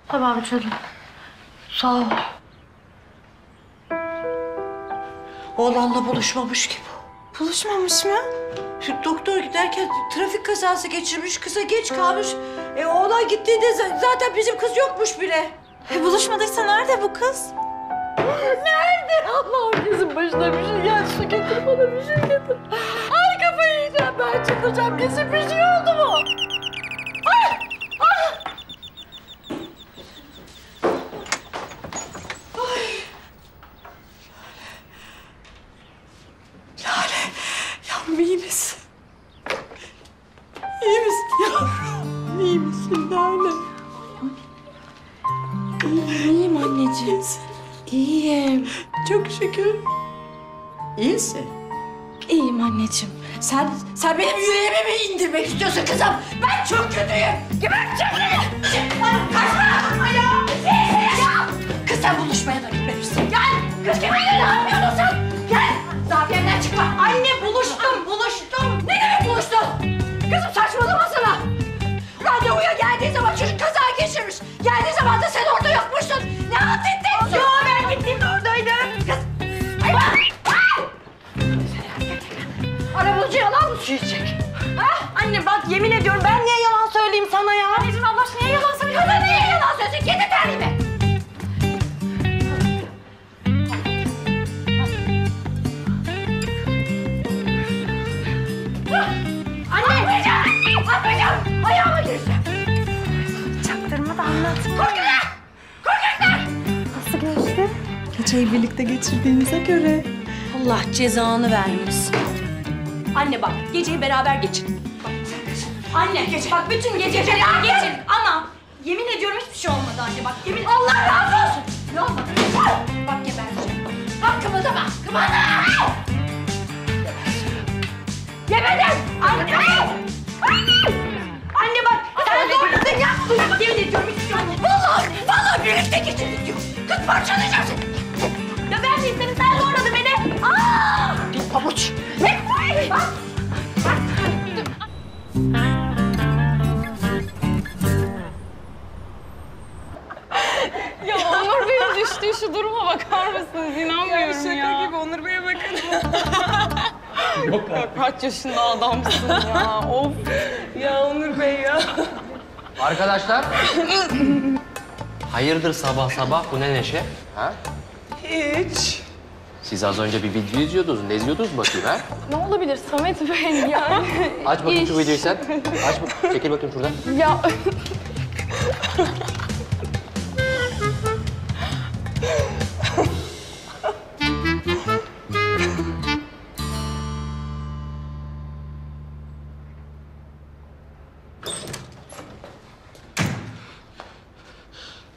Tamam canım. Sağ ol. Oğlanla buluşmamış gibi. Buluşmamış mı? Doktor giderken trafik kazası geçirmiş, kıza geç kalmış. E, oğlan gittiğinde zaten bizim kız yokmuş bile. E, buluşmadıysa nerede bu kız? Nerede? Allah'ım kızın başına bir şey gel. Şu getir bana, bir şey getir. Ay kafayı yiyeceğim ben, çıldıracağım. Kesin bir şey oldu mu? Ay! Ay! Ay! Lale, yavrum iyi misin? İyi misin yavrum? İyi misin Lale? İyiyim, iyiyim anneciğim. İyiyim. Çok şükür. İyisin. İyiyim anneciğim. Sen, sen benim yüreğimi mi indirmek istiyorsun kızım? Ben çok kötüyüm. Geberteceğim seni. Kaçma. Ayağım. Ya. Kız sen buluşmaya da gitmemişsin. Gel. Kız gibi ne yapıyorsun sen? Gel. Zafiyenden çıkma. Anne buluştum, buluştum. Ne demek buluştun? Kızım saçmalamasana. Randevuya geldiği zaman çocuk kaza geçirmiş. Geldiği zaman da sen orada yokmuşsun. Ne halt ettin? Yok. Gittiğimde oradaydım. Kız! Ay bak! Arabulucu yalan mı söyleyecek? Ha? Anne bak yemin ediyorum ben niye yalan söyleyeyim sana ya? Anneciğim Allah aşkına niye yalan söyleyeyim? Kızım niye yalan söyleyecek? Yedi terliğimi! Anne! Atmayacağım! Atmayacağım! Ayağıma gireceğim! Çaktırma da anlat. Korkun! Kaç ay birlikte geçirdiğinize göre. Allah cezanı vermesin. Anne bak, geceyi beraber geçin. Bak, anne gece. Bak bütün gece beraber geçin. Ama yemin ediyorum hiçbir şey olmadı anne bak. Yemin Allah razı olsun. Ne olmadı? Bak geberteceğim. Bak kımıldama, kımıldama. Geberdim. Anne. Anne. Anne bak, sen doğrusun yaptın. Yemin ediyorum hiçbir şey olmadı. Vallahi, vallahi birlikte geçirdik diyor. Kız parçalayacağım seni. Döver miyim seni? Sen zorladın beni. Aaa! Bir pabuç. Ne? Bak. Bak. Ya Onur Bey'in düştüğü şu duruma bakar mısınız? İnanmıyorum ya. Şaka ya. Gibi Onur Bey'e bakın. Yok artık. Kaç yaşında adamsın ya. Of. Ya Onur Bey ya. Arkadaşlar. Hayırdır sabah sabah? Bu ne neşe? Ha? Hiç. Siz az önce bir video izliyordunuz. Ne izliyordunuz bakayım ha? Ne olabilir Samet Bey yani? Aç bakayım şu videoyu sen. Aç bak. Çekil bakayım şuradan. Ya.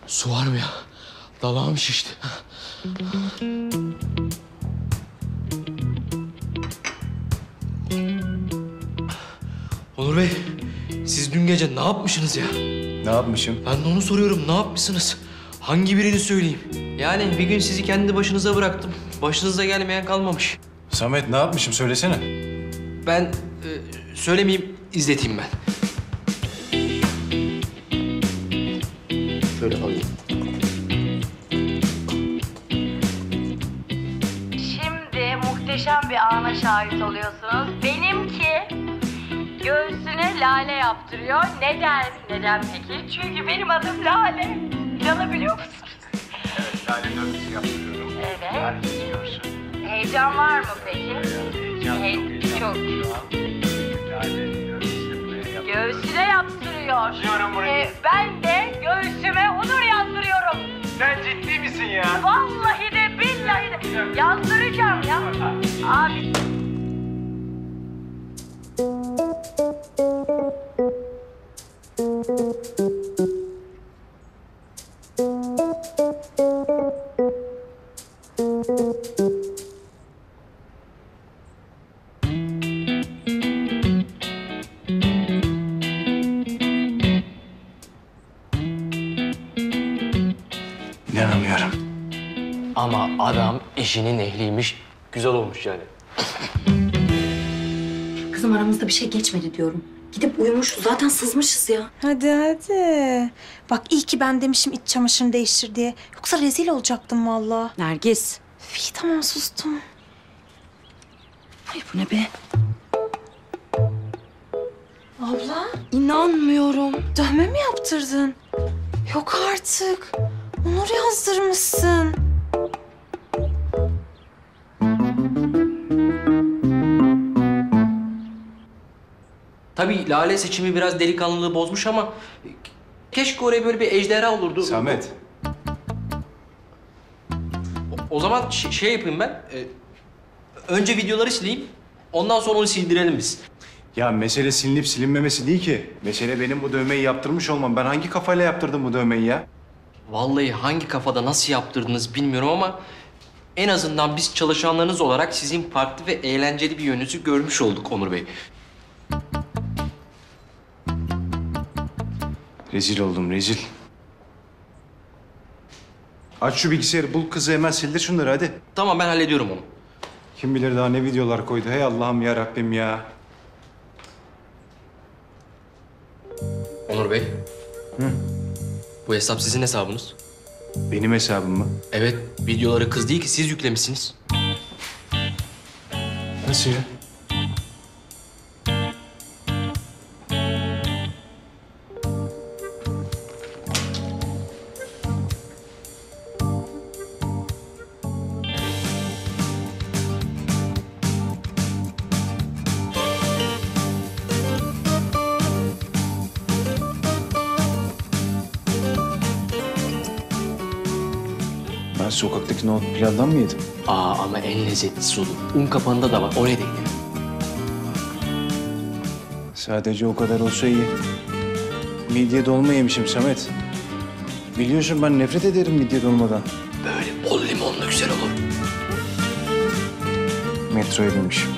Su var mı ya? Dalağım şişti. Onur Bey, siz dün gece ne yapmışsınız ya? Ne yapmışım? Ben de onu soruyorum, ne yapmışsınız? Hangi birini söyleyeyim? Yani bir gün sizi kendi başınıza bıraktım. Başınıza gelmeyen kalmamış. Samet, ne yapmışım? Söylesene. Ben e, söylemeyeyim, izleteyim ben. Şöyle alayım. Bir ana şahit oluyorsunuz. Benimki göğsüne lale yaptırıyor. Neden? Neden peki? Çünkü benim adım Lale. İnanabiliyor musunuz? Evet, Lale dövmesi yaptırıyorum. Evet. Herkes görsün. Heyecan var mı peki? Evet, heyecan He çok. Heyecan çok. Lale dövmesi buraya yaptırıyor. Göğsüne yaptırıyor. Diyorum buraya. Ee, ben de göğsüme Onur yazdırıyorum. Sen ciddi misin ya? Vallahi de billahi de. Evet. Yazdıracağım ya. Abi. İnanamıyorum. Ama adam işinin ehliymiş, güzel olmuş yani. Kızım aramızda bir şey geçmedi diyorum. Gidip uyumuşuz, zaten sızmışız ya. Hadi hadi. Bak iyi ki ben demişim iç çamaşırını değiştir diye. Yoksa rezil olacaktım vallahi. Nergis. Fih, tamam sustum. Ay bu ne be? Abla. İnanmıyorum. Dövme mi yaptırdın? Yok artık. Onur yazdırmışsın. Tabii Lale seçimi biraz delikanlılığı bozmuş ama keşke oraya böyle bir ejderha olurdu. Samet. O, o zaman şey yapayım ben. E, önce videoları sileyim. Ondan sonra onu sildirelim biz. Ya mesele silinip silinmemesi değil ki. Mesele benim bu dövmeyi yaptırmış olmam. Ben hangi kafayla yaptırdım bu dövmeyi ya? Vallahi hangi kafada nasıl yaptırdınız bilmiyorum ama en azından biz çalışanlarınız olarak sizin farklı ve eğlenceli bir yönünüzü görmüş olduk Onur Bey. Rezil oldum, rezil. Aç şu bilgisayarı, bul kızı, hemen sildir şunları hadi. Tamam, ben hallediyorum onu. Kim bilir daha ne videolar koydu. Hey Allah'ım ya Rabbim ya. Onur Bey. Hı? Bu hesap sizin hesabınız. Benim hesabım mı? Evet, videoları kız değil ki siz yüklemişsiniz. Nasıl ya? Sokaktaki nohut pilavdan mı yedim? Aa ama en lezzetlisi oldu. Un kapanında da var. Oraya da gidelim. Sadece o kadar olsa iyi. Midye dolma yemişim Samet. Biliyorsun ben nefret ederim midye dolmadan. Böyle bol limonlu güzel olur. Metroya binmişim.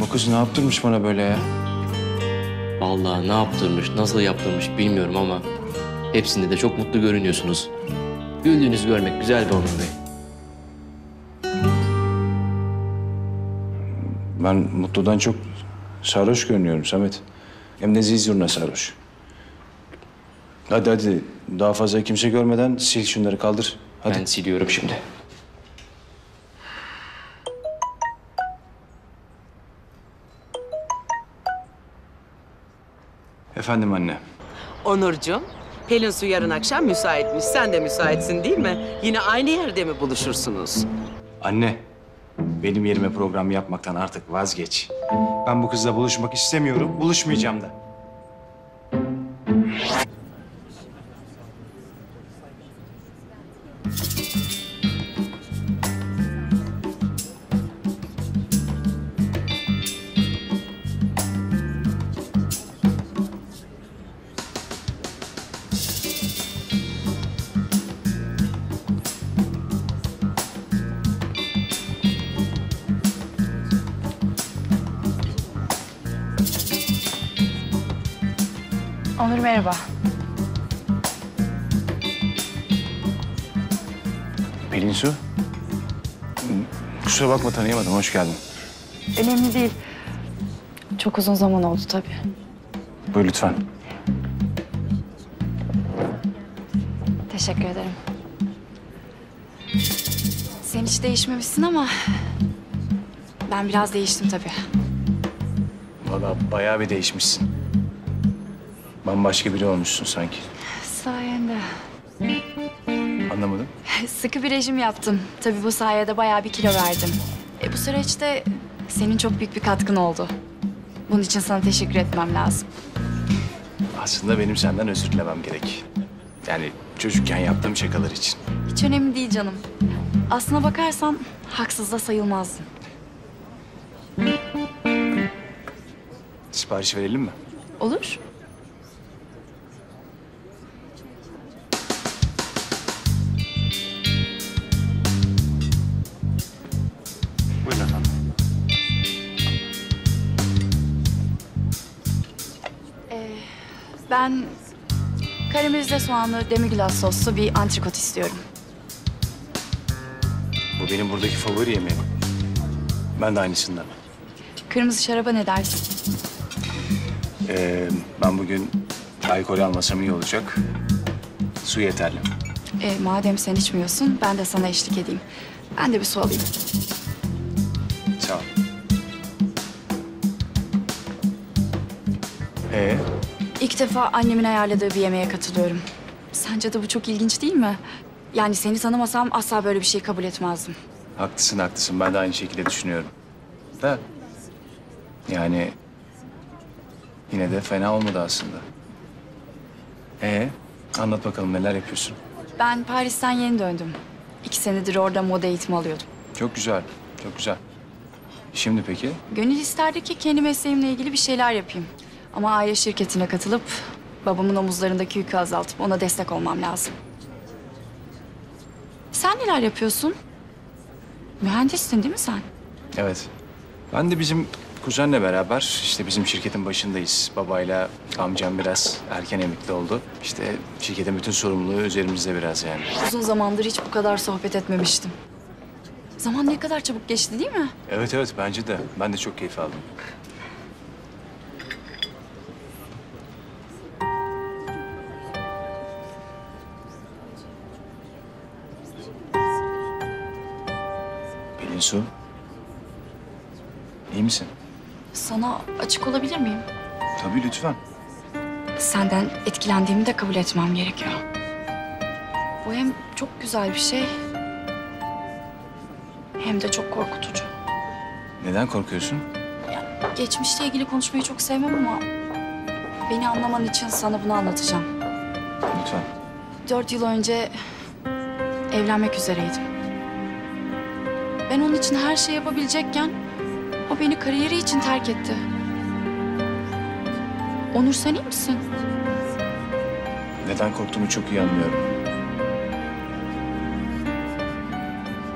Bu kız ne yaptırmış bana böyle ya? Vallahi ne yaptırmış, nasıl yaptırmış bilmiyorum ama hepsinde de çok mutlu görünüyorsunuz. Güldüğünüzü görmek güzel bir Onur Bey. Ben mutludan çok sarhoş görünüyorum Samet. Hem de zizurna sarhoş. Hadi hadi daha fazla kimse görmeden sil şunları kaldır. Hadi. Ben siliyorum şimdi. Efendim anne. Onurcuğum, Pelin Su yarın akşam müsaitmiş. Sen de müsaitsin değil mi? Yine aynı yerde mi buluşursunuz? Anne, benim yerime program yapmaktan artık vazgeç. Ben bu kızla buluşmak istemiyorum, buluşmayacağım da. Onur merhaba. Pelin Su. Kusura bakma tanıyamadım, hoş geldin. Önemli değil. Çok uzun zaman oldu tabii. Buyur lütfen. Teşekkür ederim. Sen hiç değişmemişsin ama Ben biraz değiştim tabii. Vallahi bayağı bir değişmişsin. Bambaşka biri olmuşsun sanki. Sayende. Anlamadım. Sıkı bir rejim yaptım. Tabii bu sayede bayağı bir kilo verdim. E bu süreçte senin çok büyük bir katkın oldu. Bunun için sana teşekkür etmem lazım. Aslında benim senden özür dilemem gerek. Yani çocukken yaptığım şakalar için. Hiç önemli değil canım. Aslına bakarsan haksız da sayılmazdın. Sipariş verelim mi? Olur. Buyurun efendim. Ee, ben karamelize soğanlı demiglas soslu bir antrikot istiyorum. Bu benim buradaki favori yemeğim. Ben de aynısından. Kırmızı şaraba ne dersin? Ee, ben bugün alkol almasam iyi olacak. Su yeterli. Ee, madem sen içmiyorsun, ben de sana eşlik edeyim. Ben de bir su alayım. Sağ ol. Ee? İlk defa annemin ayarladığı bir yemeğe katılıyorum. Sence de bu çok ilginç değil mi? Yani seni tanımasam asla böyle bir şey kabul etmezdim. Haklısın, haklısın. Ben de aynı şekilde düşünüyorum. Da yani yine de fena olmadı aslında. Ee, anlat bakalım neler yapıyorsun? Ben Paris'ten yeni döndüm. İki senedir orada moda eğitimi alıyordum. Çok güzel, çok güzel. Şimdi peki? Gönül isterdi ki kendi mesleğimle ilgili bir şeyler yapayım. Ama aile şirketine katılıp babamın omuzlarındaki yükü azaltıp ona destek olmam lazım. Sen neler yapıyorsun? Mühendissin değil mi sen? Evet. Ben de bizim kuzenle beraber işte bizim şirketin başındayız. Babayla amcam biraz erken emekli oldu. İşte şirketin bütün sorumluluğu üzerimizde biraz yani. Uzun zamandır hiç bu kadar sohbet etmemiştim. Zaman ne kadar çabuk geçti değil mi? Evet evet bence de. Ben de çok keyif aldım. Pelin Su. İyi misin? Sana açık olabilir miyim? Tabii lütfen. Senden etkilendiğimi de kabul etmem gerekiyor. Bu hem çok güzel bir şey hem de çok korkutucu. Neden korkuyorsun? Ya, geçmişle ilgili konuşmayı çok sevmem ama beni anlaman için sana bunu anlatacağım. Lütfen. Dört yıl önce evlenmek üzereydim. Ben onun için her şey yapabilecekken o beni kariyeri için terk etti. Onur sen iyi misin? Neden korktuğumu çok iyi anlıyorum.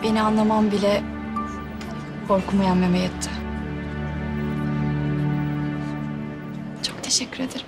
Beni anlamam bile korkumu yenmeme yetti. Çok teşekkür ederim.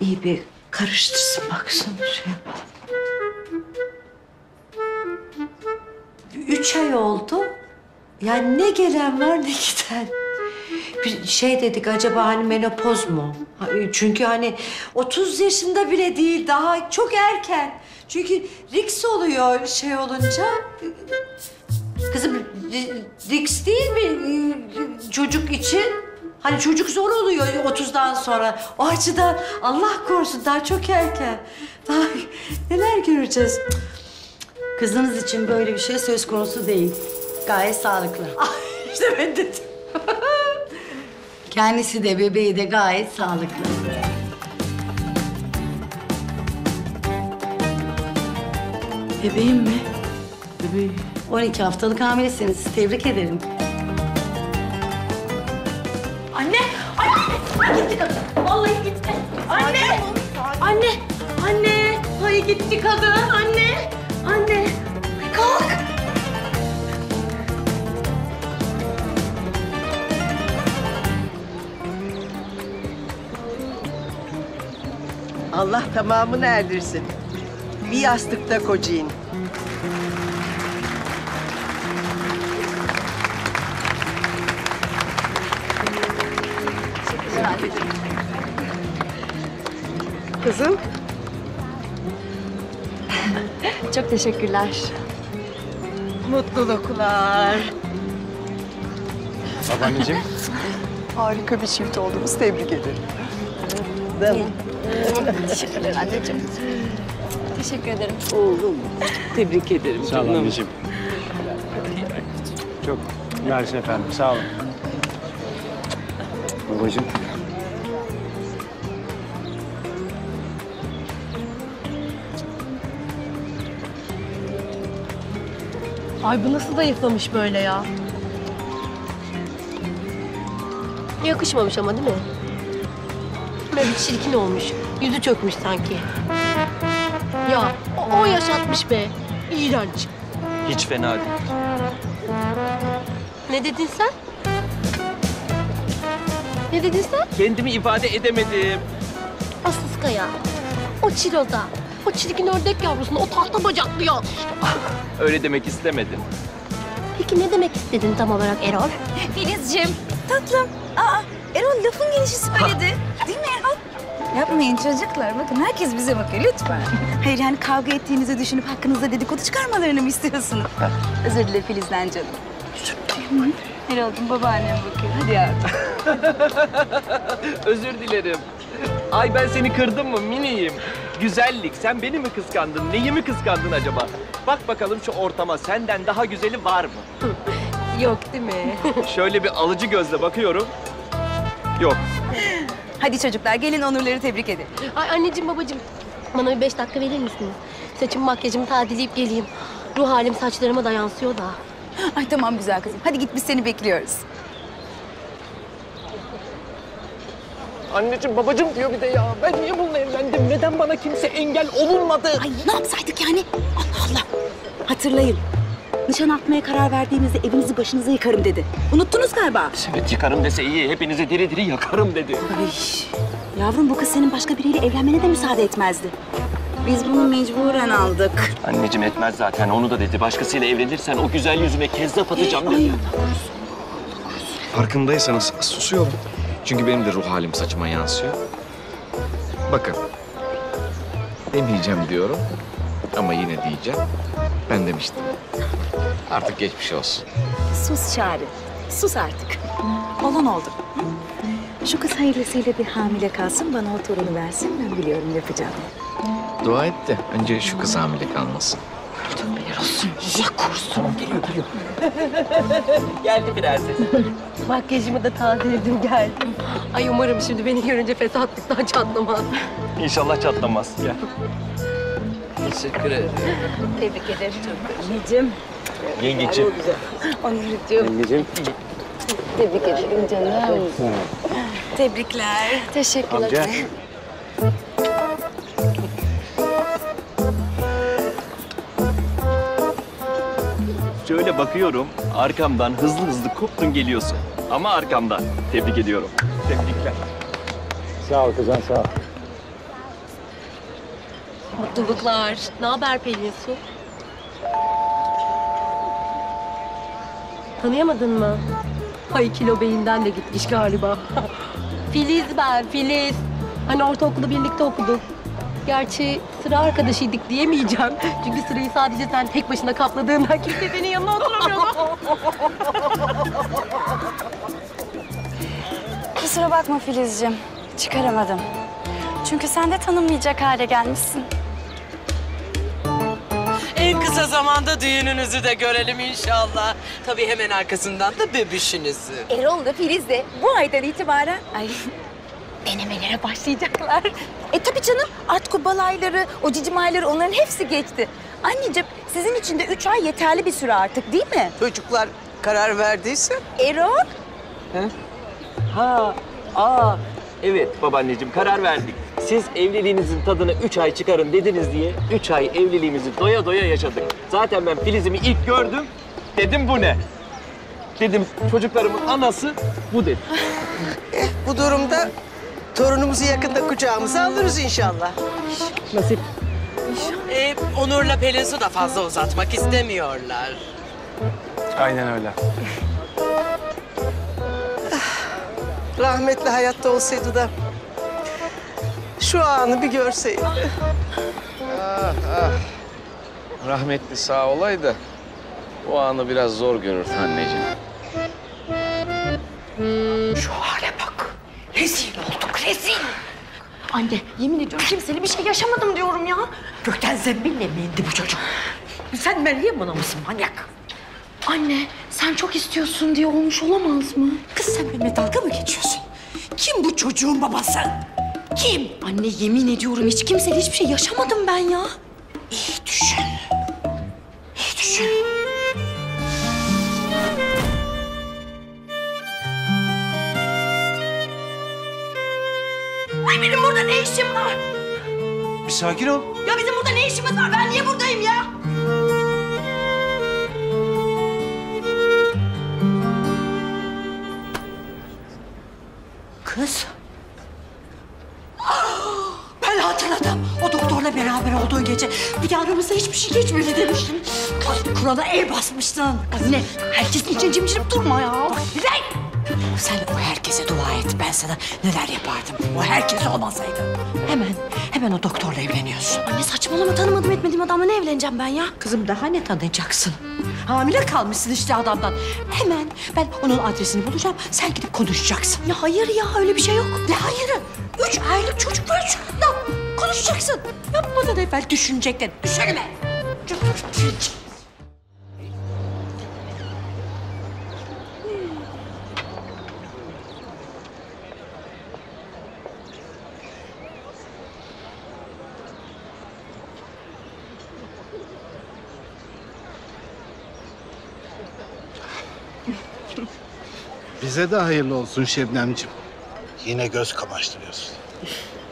İyi bir karıştırsın baksana şey. Üç ay oldu. Yani ne gelen var ne giden. Bir şey dedik acaba hani menopoz mu? Çünkü hani otuz yaşında bile değil daha çok erken. Çünkü riks oluyor şey olunca. Kızım riks değil mi çocuk için? Hani çocuk zor oluyor otuzdan sonra. O açıdan Allah korusun daha çok erken. Daha neler göreceğiz. Kızınız için böyle bir şey söz konusu değil. Gayet sağlıklı. İşte ben dedim. Kendisi de bebeği de gayet sağlıklı. Bebeğim mi? Bebeğim. on iki haftalık hamilesiniz. Tebrik ederim. Anne! Anne! Gitti kadın! Vallahi gitti! Anne! Anne! Anne! Vallahi gitti kadın. Anne, anne. Kalk. Allah tamamını erdirsin. Bir yastıkta kocayın. Kızım. Çok teşekkürler. Mutluluklar. Babaanneciğim. Harika bir çift olduğumuz tebrik ederim. Değil mi? Teşekkürler anneciğim. Teşekkür ederim. Oğlum. Tebrik ederim. Sağ olun anneciğim. Çok mersi efendim. Sağ olun. Babacığım. Ay bu nasıl zayıflamış böyle ya? Yakışmamış ama değil mi? Böyle bir çirkin olmuş. Yüzü çökmüş sanki. Ya o, o yaşatmış be. İğrenç. Hiç fena değil. Ne dedin sen? Ne dedin sen? Kendimi ifade edemedim. O sıskaya, o çiroza, o çirkin ördek yavrusuna, o tahta bacaklı ya. Öyle demek istemedim. Peki ne demek istedin tam olarak Erol? Filizciğim, tatlım. Aa, Erol lafın gelişi söyledi. Değil mi Erol? Yapmayın çocuklar. Bakın herkes bize bakıyor lütfen. Hayır yani kavga ettiğinizi düşünüp hakkınızda dedikodu çıkarmalarını mı istiyorsunuz? Özür dile Filiz'den canım. Özür dilerim. Erol'cum babaannem bakıyor. Hadi yavrum. Özür dilerim. Ay ben seni kırdım mı miniyim? Güzellik, sen beni mi kıskandın? Neyi mi kıskandın acaba? Bak bakalım şu ortama, senden daha güzeli var mı? Yok değil mi? Şöyle bir alıcı gözle bakıyorum. Yok. Hadi çocuklar, gelin Onurları tebrik edin. Ay anneciğim, babacığım, bana bir beş dakika verir misiniz? Saçımı, makyajımı tazeleyip geleyim. Ruh halim saçlarıma da yansıyor da. Ay tamam güzel kızım, hadi git biz seni bekliyoruz. Anneciğim, babacığım diyor bir de ya. Ben niye bununla evlendim? Neden bana kimse engel olunmadı? Ay ne yapsaydık yani? Allah Allah. Hatırlayın. Nişan atmaya karar verdiğinizde evinizi başınıza yıkarım dedi. Unuttunuz galiba. Evet, yıkarım dese iyi. Hepinizi diri diri yakarım dedi. Ay yavrum, bu kız senin başka biriyle evlenmene de müsaade etmezdi. Biz bunu mecburen aldık. Anneciğim etmez zaten. Onu da dedi. Başkasıyla evlenirsen o güzel yüzüne kezzap atacağım dedi. Ay. Farkındaysanız susuyorum. Çünkü benim de ruh halim saçıma yansıyor. Bakın, demeyeceğim diyorum ama yine diyeceğim. Ben demiştim. Artık geçmiş olsun. Sus Şadi, sus artık. Olan oldu. Şu kız hayırlısıyla bir hamile kalsın, bana o torunu versin. Ben biliyorum yapacağım. Dua et de önce şu kız hamile kalmasın. Durdum bilir olsun. Ya kursun. Geliyor, geliyor. Geldi prensesim. Makyajımı da tazeledim, geldim. Ay umarım şimdi beni görünce fesatlıktan çatlamaz. İnşallah çatlamaz. Gel. Teşekkür ederim. Tebrik ederim. Anneciğim. Yengeciğim. Onurcuğum. Yengeciğim. Tebrik ederim canım. Tebrikler. Teşekkürler. Amca. Şöyle bakıyorum, arkamdan hızlı hızlı koptun geliyorsun. Ama arkamdan. Tebrik ediyorum. Tebrikler. Sağ ol kızım, sağ ol. Mutluluklar. Ne haber Pelin Su? Tanıyamadın mı? Ay kilo beyinden de gitmiş galiba. Filiz ben, Filiz. Hani ortaokulu birlikte okuduk. Gerçi sıra arkadaşıydık diyemeyeceğim. Çünkü sırayı sadece sen tek başına kapladığından kimse senin yanına oturamıyordu. Kusura bakma Filizciğim. Çıkaramadım. Çünkü sen de tanınmayacak hale gelmişsin. En kısa zamanda düğününüzü de görelim inşallah. Tabii hemen arkasından da bebişinizi. Erol da Filiz de bu aydan itibaren... Ay. Denemelere başlayacaklar. E tabii canım, artık o balayları, o cicim ayları onların hepsi geçti. Anneciğim, sizin için de üç ay yeterli bir süre artık değil mi? Çocuklar karar verdiyse. Erol. He? Ha, aa, evet babaanneciğim karar verdik. siz evliliğinizin tadını üç ay çıkarın dediniz diye üç ay evliliğimizi doya doya yaşadık. Zaten ben Filiz'imi ilk gördüm, dedim bu ne? Dedim çocuklarımın anası bu dedi. Eh, bu durumda torunumuzu yakında kucağımıza alırız inşallah. Nasip. İnşallah. Ee, Onur'la Pelin Su da fazla uzatmak istemiyorlar. Aynen öyle. Rahmetli hayatta olsaydı da şu anı bir görseydi. Ah, ah. Rahmetli sağ olaydı. O anı biraz zor görürdü anneciğim. Şu hale bak. Rezil olduk, rezil. Anne, yemin ediyorum kimseyle bir şey yaşamadım diyorum ya. Gökten zembille mi indi bu çocuk? Sen Meryem bana mısın manyak? Anne, sen çok istiyorsun diye olmuş olamaz mı? Kız sen benimle dalga mı geçiyorsun? Kim bu çocuğun babası? Kim? Anne yemin ediyorum hiç kimseyle hiçbir şey yaşamadım ben ya. İyi düşün. İyi düşün. Ay benim burada ne işim var? Bir sakin ol. Ya bizim burada ne işimiz var? Ben niye buradayım ya? Kız. Ben hatırladım. O doktorla beraber olduğun gece bir aramızda hiçbir şey geçmedi demiştin. Kur'an'a el basmıştın. Anne, herkesin için cimcirip durma ya. Bak, sen o herkese dua et. Ben sana neler yapardım. O herkes olmasaydı. Hemen, hemen o doktorla evleniyorsun. Anne saçmalama. Tanımadım etmediğim adamla ne evleneceğim ben ya? Kızım daha ne tanıyacaksın? Hamile kalmışsın işte adamdan. Hemen ben onun adresini bulacağım. Sen gidip konuşacaksın. Ya hayır ya öyle bir şey yok. Ne hayırı? Üç aylık çocuk var çocukla. Konuşacaksın. Yapmadan evvel düşünecektin. Düşünme. Bize de hayırlı olsun Şebnemciğim. Yine göz kamaştırıyorsun.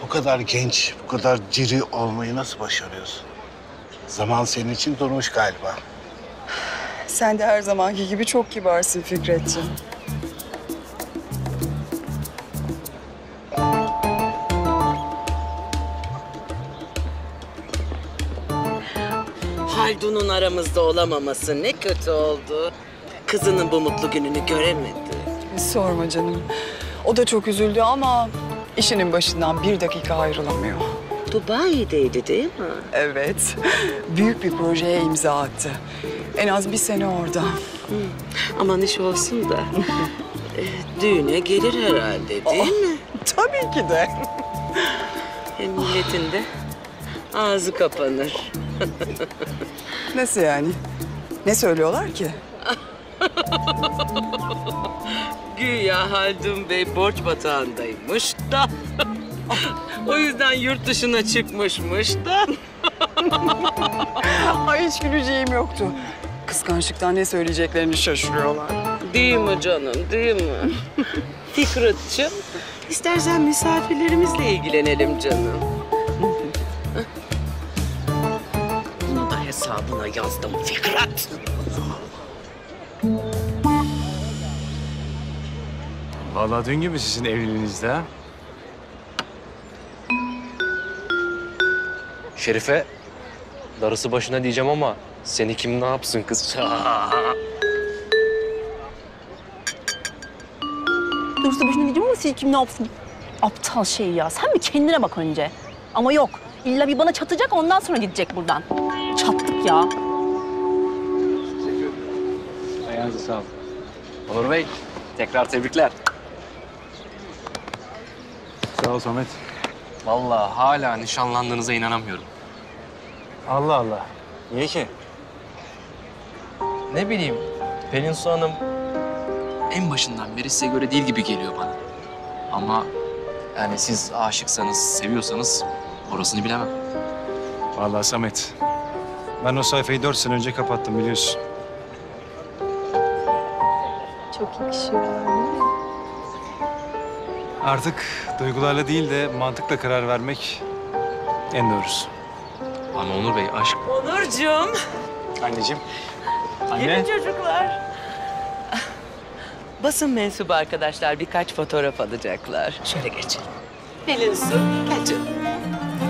Bu kadar genç, bu kadar ciri olmayı nasıl başarıyorsun? Zaman senin için durmuş galiba. Sen de her zamanki gibi çok kibarsın Fikretciğim. Haldun'un aramızda olamaması ne kötü oldu. Kızının bu mutlu gününü göremedi. Sorma canım. O da çok üzüldü ama işinin başından bir dakika ayrılamıyor. Dubai'deydi değil mi? Evet. Büyük bir projeye imza attı. En az bir sene orada. Hı. Aman iş olsun da. Düğüne gelir herhalde değil Aa, mi? Tabii ki de. Hem milletin de ağzı kapanır. Nasıl yani? Ne söylüyorlar ki? Güya Haldun Bey borç batağındaymış da. O yüzden yurt dışına çıkmışmış da. Ay hiç güleceğim yoktu. Kıskançlıktan ne söyleyeceklerini şaşırıyorlar. Değil mi canım, değil mi? Fikret'ciğim, istersen misafirlerimizle ilgilenelim canım. Bunu da hesabına yazdım Fikret. Vallahi dün gibi sizin evliliğinizde ha? Şerife, darısı başına diyeceğim ama seni kim ne yapsın kız? Darısı başına diyeceğim ama seni kim ne yapsın? Aptal şey ya, sen bir kendine bak önce. Ama yok, illa bir bana çatacak ondan sonra gidecek buradan. Çattık ya. Teşekkür ederim. Ayağınıza sağlık. Onur Bey, tekrar tebrikler. Sağ ol Samet. Vallahi hala nişanlandığınıza inanamıyorum. Allah Allah. Niye ki? Ne bileyim, Pelin Su Hanım en başından beri size göre değil gibi geliyor bana. Ama yani siz aşıksanız, seviyorsanız orasını bilemem. Vallahi Samet, ben o sayfayı dört sene önce kapattım biliyorsun. Çok yakışıyorlar. Artık duygularla değil de mantıkla karar vermek en doğrusu. Ama Onur Bey aşk... Onurcuğum. Anneciğim. Anne. Gelin çocuklar. Basın mensubu arkadaşlar birkaç fotoğraf alacaklar. Şöyle geçelim. Pelin Su, gel canım.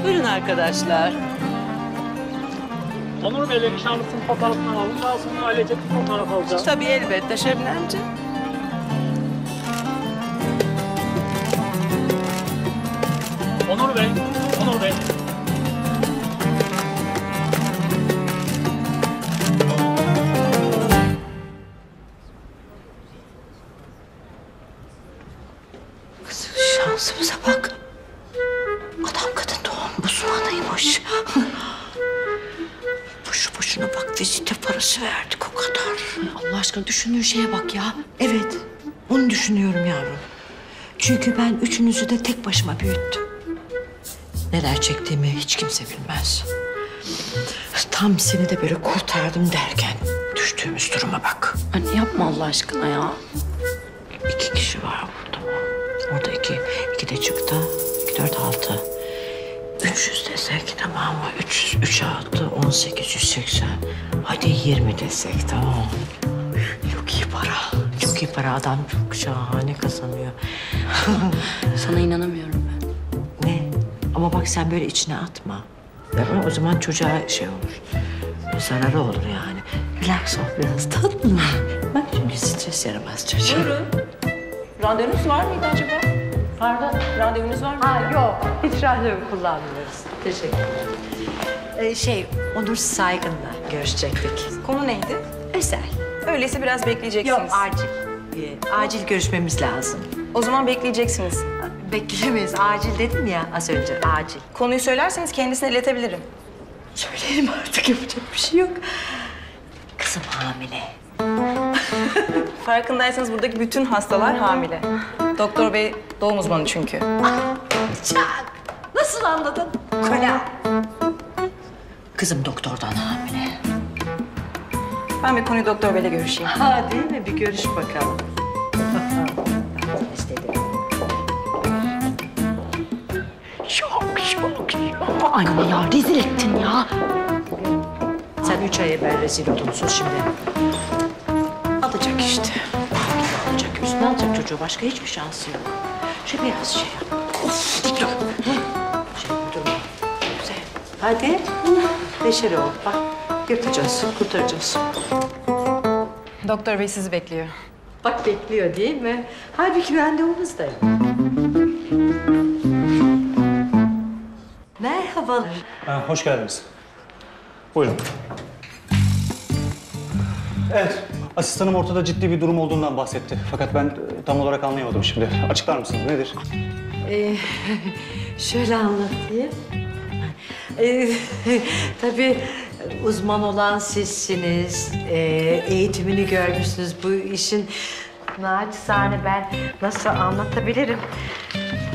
Buyurun arkadaşlar. Onur Bey'le nişanlısının fotoğrafını alın. Daha sonra ailece bir fotoğraf alacağız. Tabii elbette Şebnemciğim. Onur Bey, Onur Bey. Kızım şansımıza bak. Adam kadın doğum uzmanıymış. Boşu boşuna bak, vizite parası verdik o kadar. Allah aşkına düşündüğün şeye bak ya. Evet, onu düşünüyorum yavrum. Çünkü ben üçünüzü de tek başıma büyüttüm. Neler çektiğimi hiç kimse bilmez. Tam seni de böyle kurtardım derken düştüğümüz duruma bak. Anne yapma Allah aşkına ya. İki kişi var burada. Orada iki, iki de çıktı. İki, dört, altı. Üç yüz desek tamam mı? Üç yüz, üç altı, on sekiz, yüz seksen. Hadi yirmi desek tamam. Çok iyi para. Çok iyi para. Adam çok şahane kazanıyor. Sana inanamıyorum ben. Ama bak sen böyle içine atma. O zaman çocuğa şey olur, zararı olur yani. Relax ol biraz tatlım. Bak çünkü stres yaramaz çocuğa. Buyurun. Randevunuz var mıydı acaba? Pardon, randevunuz var mıydı? Ha, yok, hiç randevu kullanmıyoruz. Teşekkürler. Ee, şey, Onur Saygın'la görüşecektik. Konu neydi? Özel. Öyleyse biraz bekleyeceksiniz. Yok, acil. Ee, acil görüşmemiz lazım. O zaman bekleyeceksiniz. Bekleyemeyiz. Acil dedim ya az önce. Acil. Konuyu söylerseniz kendisine iletebilirim. Söylerim artık. Yapacak bir şey yok. Kızım hamile. Farkındaysanız buradaki bütün hastalar hamile. Doktor bey doğum uzmanı çünkü. Çak! Nasıl anladın? Kola. Kızım doktordan hamile. Ben bir konuyu doktor beyle görüşeyim. Ha değil mi? Bir görüş bakalım. Şok, şok, şok. Anne ya, rezil ettin ya. Sen üç ay evvel rezil olursun şimdi. Alacak işte. Alacak, üstüne alacak çocuğu. Başka hiçbir şansı yok. Şöyle biraz şey yap. Of, dik dur. Şey, dur. Güzel. Hadi. Neşeli ol. Bak, yırtacağız, kurtaracağız. Doktor bey sizi bekliyor. Bak, bekliyor değil mi? Halbuki randevumuzdayım. Merhaba. Ha, hoş geldiniz. Buyurun. Evet, asistanım ortada ciddi bir durum olduğundan bahsetti. Fakat ben tam olarak anlayamadım şimdi. Açıklar mısınız? Nedir? Ee, şöyle anlatayım. Ee, tabii uzman olan sizsiniz. Ee, eğitimini görmüşsünüz. Bu işin naçizane ben nasıl anlatabilirim?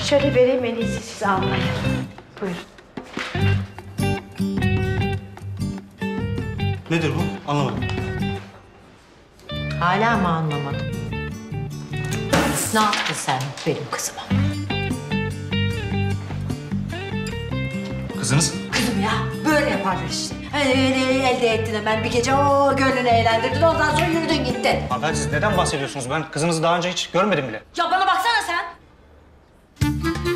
Şöyle vereyim en iyisi siz anlayın. Buyurun. Nedir bu? Anlamadım. Hala mı anlamadım? Ne yaptın sen benim kızıma? Kızınız? Kızım ya, böyle yaparlar işte. Öyle elde ettin hemen bir gece, o gönlünü eğlendirdin, ondan sonra yürüdün gittin. Hanımefendi siz neden bahsediyorsunuz? Ben kızınızı daha önce hiç görmedim bile. Ya bana baksana sen!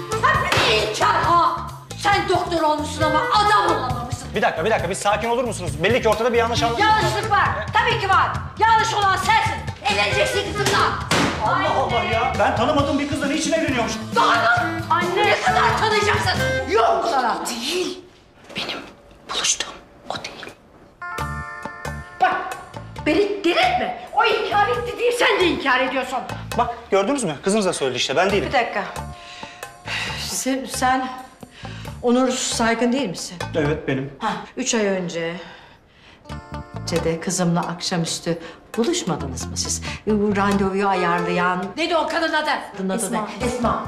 Sen bir inkar ha! Sen doktor olmuşsun ama adam olamam. Bir dakika, bir dakika. Bir sakin olur musunuz? Belli ki ortada bir yanlış anlaşılma... Yanlışlık var. Tabii ki var. Yanlış olan sensin. Evleneceksin kızımla. Allah Anne. Allah ya. Ben tanımadığım bir kızla niçin evleniyormuş? Doğru. Anne. Ne kadar tanıyacaksın? Yok sana. O değil. Benim buluştuğum o değil. Bak, beni delirtme. O inkar etti değil, sen de inkar ediyorsun. Bak, gördünüz mü? Kızınız da söyledi işte. Ben değilim. Bir dakika. Sen... sen... Onur Saygın değil misin? Evet, benim. Ha, üç ay önce... ...de kızımla akşamüstü buluşmadınız mı siz? Randevuyu ayarlayan... Neydi o kadın adı? Kadın adı Esma. Ne? Esma.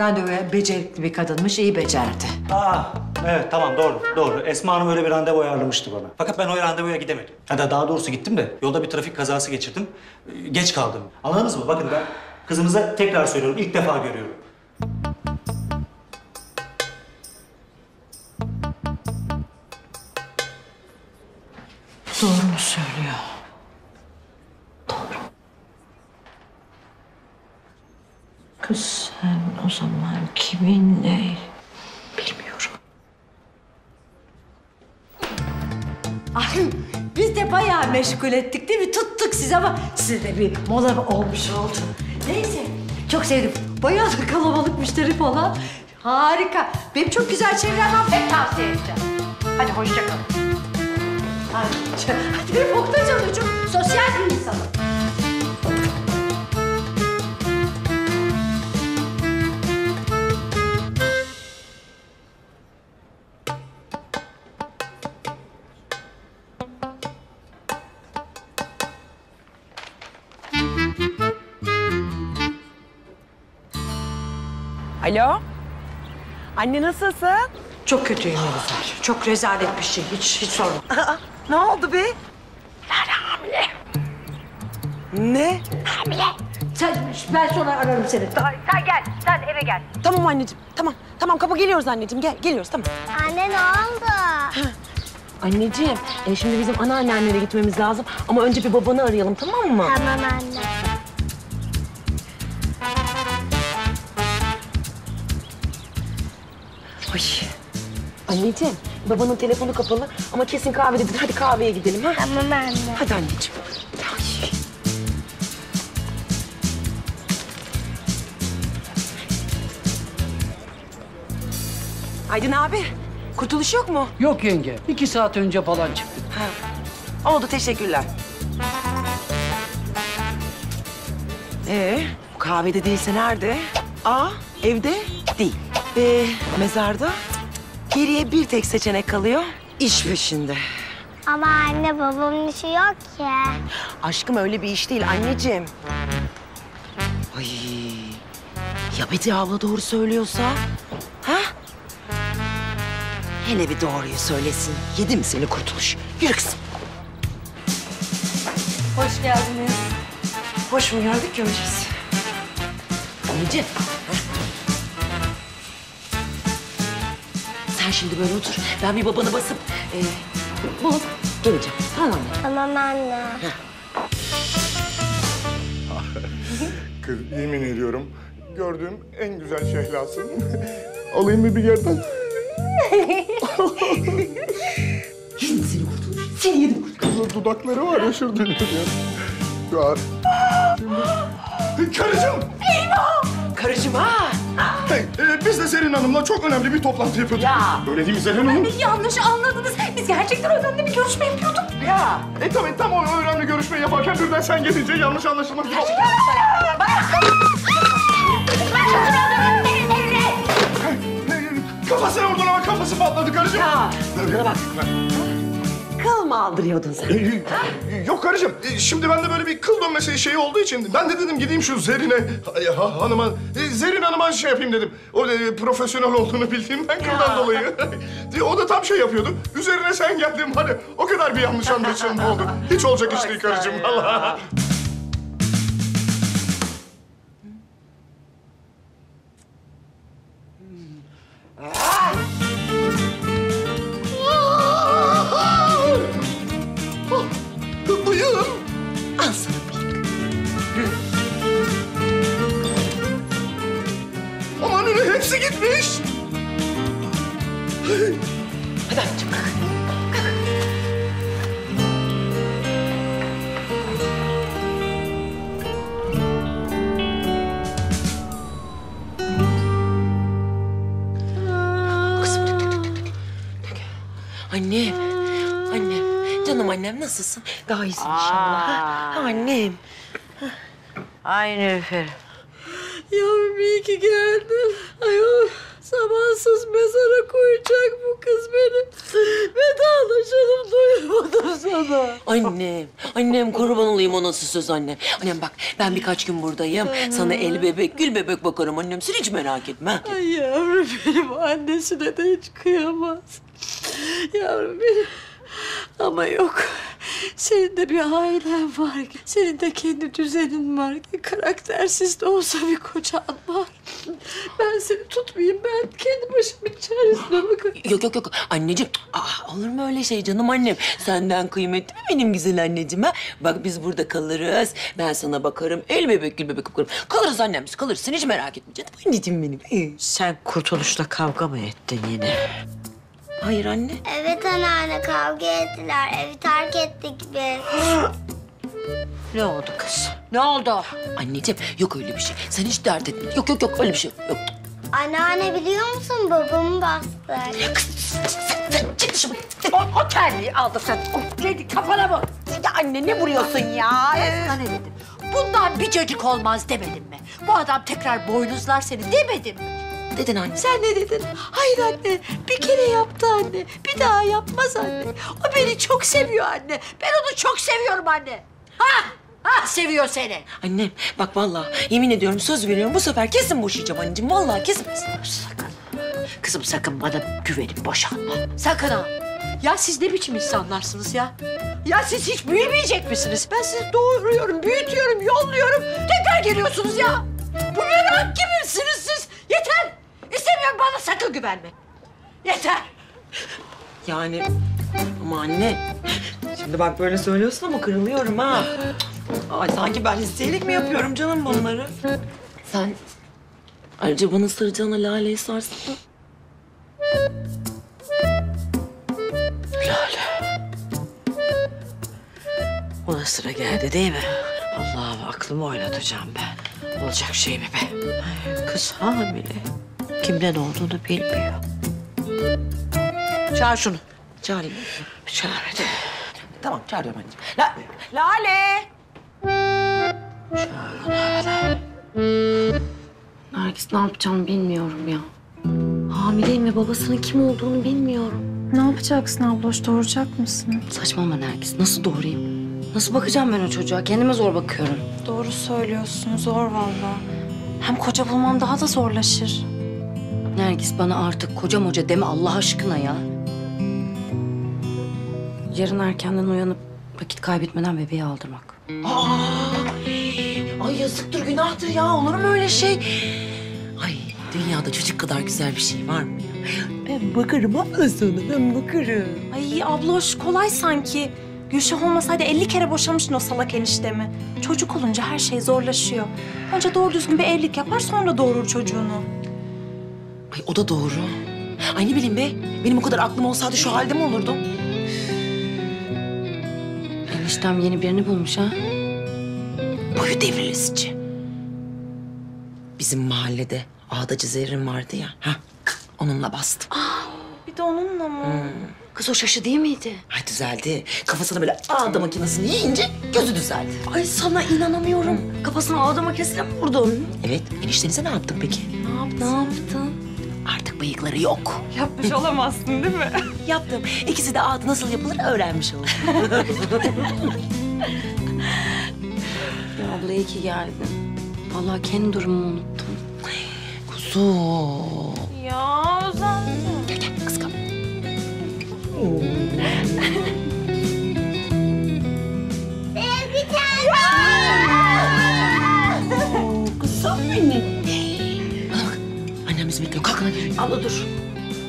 Randevuya becerikli bir kadınmış, iyi becerdi. Aa, evet tamam doğru, doğru. Esma Hanım öyle bir randevu ayarlamıştı bana. Fakat ben o randevuya gidemedim. Ya da daha doğrusu gittim de yolda bir trafik kazası geçirdim. Geç kaldım. Anladınız mı? Bakın ben kızınıza tekrar söylüyorum, ilk defa görüyorum. Kız sen o zaman kiminle? Bilmiyorum. Ay biz de bayağı meşgul ettik değil mi? Tuttuk sizi ama size de bir mola olmuş oldu. Neyse çok sevdim. Bayağı da kalabalık müşteri falan. Harika. Benim çok güzel çevrem var. Ben tavsiye edeceğim. Hadi hoşça kalın. Hadi bir bokta çalıyor. Çok sosyal bir insan. Alo. Anne nasılsın? Çok kötüyüm Yıldızlar. Çok rezalet bir şey. Hiç hiç sorma. Aa, ne oldu be? Lale hamile. Ne? Hamile. Sen, ben sonra ararım seni. Sen, sen gel. Sen eve gel. Tamam anneciğim. Tamam. Tamam kapı geliyoruz anneciğim. Gel geliyoruz tamam. Anne ne oldu? Anneciğim e, şimdi bizim anneannelere gitmemiz lazım. Ama önce bir babanı arayalım tamam mı? Tamam anne. Ay. Anneciğim, babanın telefonu kapalı ama kesin kahvede. Hadi kahveye gidelim ha. Tamam anne. Hadi anneciğim. Ay. Aydın abi, kurtuluş yok mu? Yok yenge. İki saat önce falan çıktık. Ha. Oldu, teşekkürler. Ee, kahvede değilse nerede? Aa, evde değil. Ee, mezarda geriye bir tek seçenek kalıyor, iş peşinde. Ama anne babamın işi yok ki. Aşkım öyle bir iş değil anneciğim. Ay, ya Bedi abla doğru söylüyorsa? Ha? Hele bir doğruyu söylesin. Yedim seni kurtuluş. Yürü kızım. Hoş geldiniz. Hoş mu gördük göreceğiz. Anneciğim. Sen şimdi böyle otur. Ben bir babanı basıp e, bulup geleceğim. Tamam mı? Tamam anne. Kız yemin ediyorum gördüğüm en güzel şehlasın. Alayım mı bir yerden? Yedim seni kurtulur. Seni yedim kurtulur. Dudakları var ya şurada. Var. Karıcığım! Eyvah! Karıcığım ha! Hey, e, biz de Serin Hanım'la çok önemli bir toplantı yapıyorduk. Ya. Böyle değil mi Serin Hanım? Yanlış anladınız. Biz gerçekten önemli bir görüşme yapıyorduk. Ya. E tabii tam o önemli görüşmeyi yaparken birden sen gelince yanlış anlaşılmak gibi oldu. Kafasına vurdun ama kafası patladı karıcığım. Ya. Bana bak. Kıl mı aldırıyordun sen? Ee, yok karıcığım. Şimdi bende böyle bir kıl dönmesi şeyi olduğu için... ...ben de dedim gideyim şu Zerin'e, ha, hanıma... ...Zerin Hanım'a şey yapayım dedim. O e, profesyonel olduğunu bildiğimden kıldan dolayı. O da tam şey yapıyordu. Üzerine sen geldin hani o kadar bir yanlış anlaşılma oldu. Hiç olacak iş değil karıcığım. Allah. Hepsi gitmiş. Hadi anneciğim kalk. Kalk. Kızım dök dök dök dök. Annem. Annem. Canım annem nasılsın? Daha iyisin Aa. inşallah. Ha? Annem. Ay Nilüfer'im. Yavrum iyi ki geldin. Ayol zamansız mezara koyacak bu kız beni. Vedalaşalım duymadım sana. Annem, annem kurban olayım o nasıl söz annem. Annem bak ben birkaç gün buradayım. Sana el bebek, gül bebek bakarım annem. Sen hiç merak etme. Ay yavrum benim annesine de hiç kıyamaz. Yavrum benim ama yok. Senin de bir ailen var ki, senin de kendi düzenin var ki, karaktersiz de olsa bir kocan var. Ben seni tutmayayım. Ben kendi başımın çaresine bakarım. Yok yok yok anneciğim. Ah, olur mu öyle şey canım annem? Senden kıymetli mi benim güzel anneciğim ha? Bak biz burada kalırız. Ben sana bakarım. El bebek gül bebek bakarım. Kalırız annem biz kalırız. Sen hiç merak etme canım anneciğim benim. Sen Kurtuluş'la kavga mı ettin yine? Hayır anne. Evet anneanne kavga ettiler. Evi terk ettik biz. Ne oldu kız? Ne oldu? Anneciğim yok öyle bir şey. Sen hiç dert etme. Yok yok yok öyle bir şey yok. Anneanne biliyor musun babamı bastı. Kız sen çık dışarı. O, o terliği aldı sen. Dedi kafana bak. Ya anne ne vuruyorsun ya? Sana ne dedim? Bundan bir çocuk olmaz demedim mi? Bu adam tekrar boynuzlar seni demedim mi? Dedin anne. Sen ne dedin? Hayır anne. Bir kere yaptı anne. Bir daha yapmaz anne. O beni çok seviyor anne. Ben onu çok seviyorum anne. Ha! Ha! Seviyor seni. Annem bak vallahi yemin ediyorum söz veriyorum bu sefer kesin boşayacağım anneciğim. Vallahi kesin. Sakın. Kızım sakın bana güvenip boşanma. Sakın ha. Ya siz ne biçim insanlarsınız ya? Ya siz hiç büyümeyecek misiniz? Ben sizi doğuruyorum, büyütüyorum, yolluyorum. Tekrar geliyorsunuz ya. Bu merak kimsiniz siz? Yeter. İstemiyorum bana sakın güvenme. Yeter. Yani ama anne. Şimdi bak böyle söylüyorsun ama kırılıyorum ha. Ay sanki ben isteyerek mi yapıyorum canım bunları? Sen ayrıca bana saracağına Lale'yi sarsın. Lale. Ona sıra geldi değil mi? Allah'ım aklımı oynatacağım ben. Olacak şey mi be? Kız hamile. Kimden olduğunu bilmiyor. Çağır şunu. Çağırayım. Çağır hadi. Tamam, çağırıyorum anneciğim. La Lale! Çağır onu evvela. Nergis ne yapacağımı bilmiyorum ya. Hamileyim ve babasının kim olduğunu bilmiyorum. Ne yapacaksın abloş, doğuracak mısın? Saçmalama Nergis, nasıl doğurayım? Nasıl bakacağım ben o çocuğa? Kendime zor bakıyorum. Doğru söylüyorsun, zor vallahi. Hem koca bulmam daha da zorlaşır. Nergis bana artık koca moca deme Allah aşkına ya. Yarın erkenden uyanıp vakit kaybetmeden bebeği aldırmak. Aa, ay yazıktır, günahtır ya. Olur mu öyle şey? Ay dünyada çocuk kadar güzel bir şey var mı ya? Ben bakarım abla sana, ben bakarım. Ay abloş kolay sanki. Gülşah olmasaydı elli kere boşamıştın o salak eniştemi. Çocuk olunca her şey zorlaşıyor. Önce doğru düzgün bir evlilik yapar, sonra doğurur çocuğunu. Ay o da doğru. Ay ne bileyim be, benim o kadar aklım olsaydı şu halde mi olurdum? Eniştem yeni birini bulmuş ha. Boyu devrilesici. Bizim mahallede ağdacı Zerin vardı ya. Ha, onunla bastım. Aa, bir de onunla mı? Hmm. Kız o şaşı değil miydi? Ay düzeldi. Kafasına böyle ağda makinesini yiyince gözü düzeldi. Ay sana inanamıyorum. Hmm. Kafasına ağda makinesine mi vurdun? Evet. Eniştenize ne yaptın peki? Ne yaptın? Ne yaptın? Artık bıyıkları yok. Yapmış olamazsın değil mi? Yaptım. İkisi de ağda nasıl yapılır öğrenmiş olur. Ya abla iyi ki geldin. Vallahi kendi durumumu unuttum. Kuzum. Ya uzandım. Gel gel kız kal. Baby time. Kuzum benim. Bekliyor. Kalk lan. Abla dur.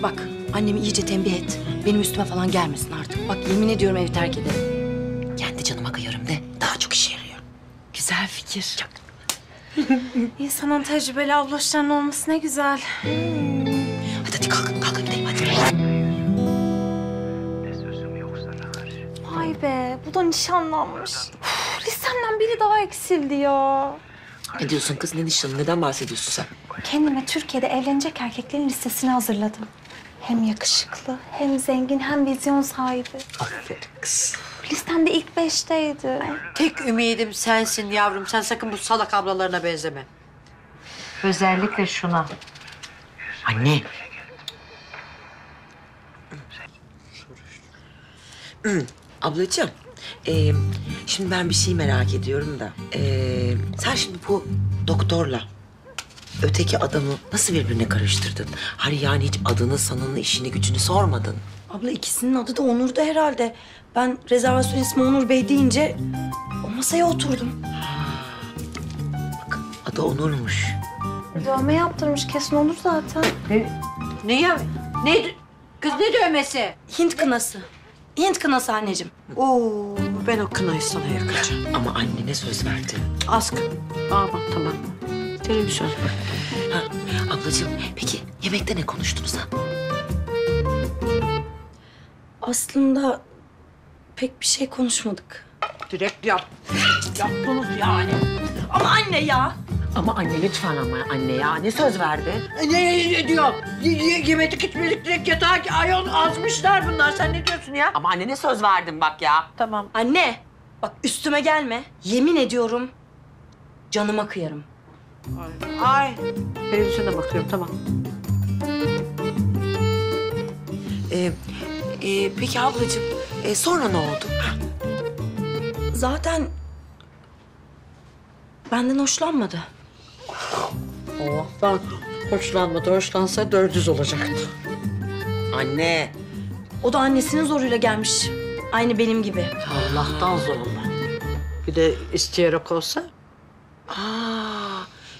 Bak annemi iyice tembih et. Benim üstüme falan gelmesin artık. Bak yemin ediyorum evi terk ederim. Kendi canıma kıyarım de daha çok işe yarıyor. Güzel fikir. İnsanın tecrübeli abloşların olması ne güzel. Hadi hadi kalk. Kalk gidelim hadi. Vay be bu da nişanlanmış. Uf, listemden biri daha eksildi ya. Ne diyorsun kız? Ne nişanı? Neden bahsediyorsun sen? Kendime Türkiye'de evlenecek erkeklerin listesini hazırladım. Hem yakışıklı, hem zengin, hem vizyon sahibi. Aferin kız. Listemde ilk beşteydi. Tek ümidim sensin yavrum. Sen sakın bu salak ablalarına benzeme. Özellikle şuna. Anne. Ablacığım. Ee, şimdi ben bir şey merak ediyorum da. Ee, sen şimdi bu doktorla öteki adamı nasıl birbirine karıştırdın? Hani yani hiç adını, sanını, işini, gücünü sormadın. Abla ikisinin adı da Onur'du herhalde. Ben rezervasyon ismi Onur Bey deyince o masaya oturdum. Ha, bak adı Onur'muş. Dövme yaptırmış, kesin olur zaten. Ne? Ne ya? Ne? Kız ne dövmesi? Hint kınası. Hint kınası anneciğim. Oo, ben o kınayı sana yakacağım. Ama annene söz verdi. Az kın. Aa bak tamam. Senin bir söz var. Ha, ablacığım peki yemekte ne konuştunuz ha? Aslında pek bir şey konuşmadık. Direkt yap. Yaptınız yani. Ama anne ya. Ama anne lütfen ama anne ya. Ne söz verdi? Ne, ne, ne diyor? Yemedik içmedik direkt yatağa ayol azmışlar bunlar. Sen ne diyorsun ya? Ama annene söz verdim bak ya. Tamam. Anne bak üstüme gelme. Yemin ediyorum canıma kıyarım. Ay. Ay. Televizyona bakıyorum tamam. Ee, e, peki ablacığım e, sonra ne oldu? Zaten benden hoşlanmadı. Allah'tan hoşlanmadı. Hoşlansa dört yüz olacaktı. Anne. O da annesinin zoruyla gelmiş. Aynı benim gibi. Allah'tan zorla. Bir de isteyerek olsa. Aa,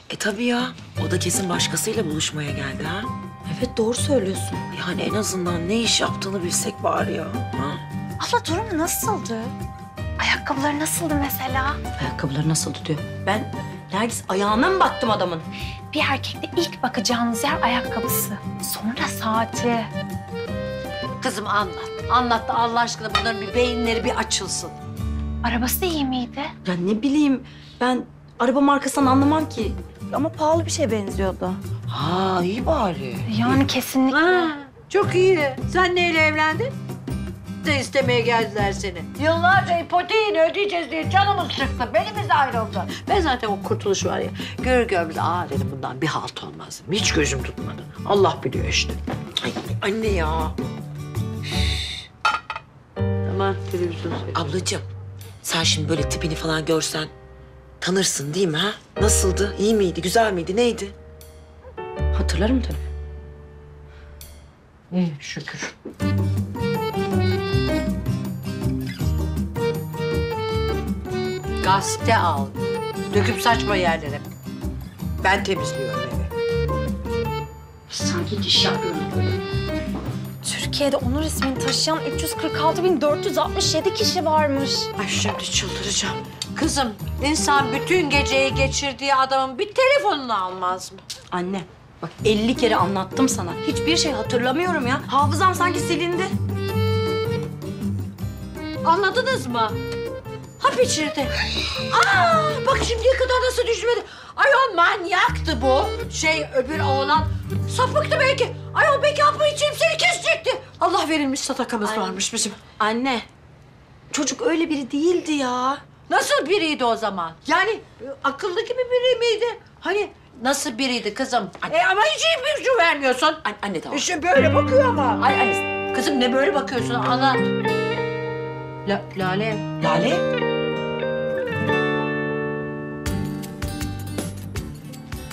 e tabii ya. O da kesin başkasıyla buluşmaya geldi ha. Evet doğru söylüyorsun. Yani en azından ne iş yaptığını bilsek bari ya. Ha? Abla durum nasıldı? Ayakkabıları nasıldı mesela? Ayakkabıları nasıldı diyor. Ben Nergis ayağına mı baktım adamın? Bir erkekte ilk bakacağınız yer ayakkabısı. Sonra saati. Kızım anlat. Anlat da Allah aşkına bunların bir beyinleri bir açılsın. Arabası iyi miydi? Ya ne bileyim ben araba markasını anlamam ki. Ama pahalı bir şeye benziyordu. Ha iyi bari. Yani kesinlikle. Ha, çok iyi. Sen neyle evlendin? De istemeye geldiler seni. Yıllarca ipoteğini ödeyeceğiz diye canımız çıktı. Benimiz ayrıldı. Ben zaten o kurtuluş var ya. Görür görmez aa dedim bundan bir halt olmaz. Hiç gözüm tutmadı. Allah biliyor işte. Ay, anne ya. Tamam televizyon seyredin. Ablacığım sen şimdi böyle tipini falan görsen tanırsın değil mi ha? Nasıldı? İyi miydi? Güzel miydi? Neydi? Hatırlarım tabii. İyi şükür. Gazete al. Döküp saçma yerlere. Ben temizliyorum evi. Sanki diş yapıyorum böyle. Türkiye'de Onur ismini taşıyan üç yüz kırk altı bin dört yüz altmış yedi kişi varmış. Ay şimdi çıldıracağım. Kızım, insan bütün geceyi geçirdiği adamın bir telefonunu almaz mı? Anne, bak elli kere anlattım sana. Hiçbir şey hatırlamıyorum ya. Hafızam sanki silindi. Anladınız mı? Hap içirdi. Aa, bak şimdiye kadar nasıl düşmedi. Ayol manyaktı bu. Şey öbür oğlan sapıktı belki. Ayol belki hapı içeyim seni kesecekti. Allah verilmiş sadakamız anne, varmış bizim. Anne, çocuk öyle biri değildi ya. Nasıl biriydi o zaman? Yani akıllı gibi biri miydi? Hani nasıl biriydi kızım? Anne. E ama hiç iyi bir şey vermiyorsun. Anne, anne tamam. İşte böyle bakıyor ama. Ay, anne. Kızım ne böyle bakıyorsun anlat. La, Lale. Lale?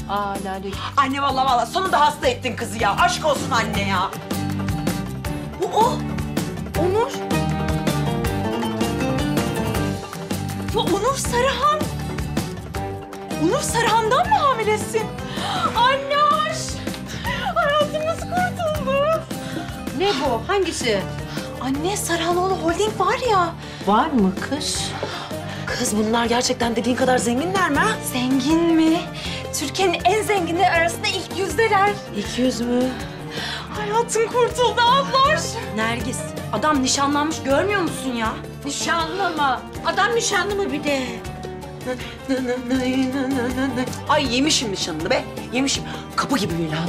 Aa Lale. Anne vallahi vallahi sonunda hasta ettin kızı ya. Aşk olsun anne ya. Bu o. Onur. Bu Onur Saruhan. Onur Saruhan'dan mı hamilesin? Anne aş. Hayatımız kurtuldu. Ne bu? Hangisi? Anne, Saruhanoğlu Holding var ya. Var mı kız? Kız bunlar gerçekten dediğin kadar zenginler mi? Zengin mi? Türkiye'nin en zenginleri arasında ilk yüzdeler. İlk yüz mü? Hayatın kurtuldu ablar. Nergis, adam nişanlanmış görmüyor musun ya? Nişanlı mı? Adam nişanlı mı bir de? Ay yemişim nişanını be. Yemişim. Kapı gibi evlat.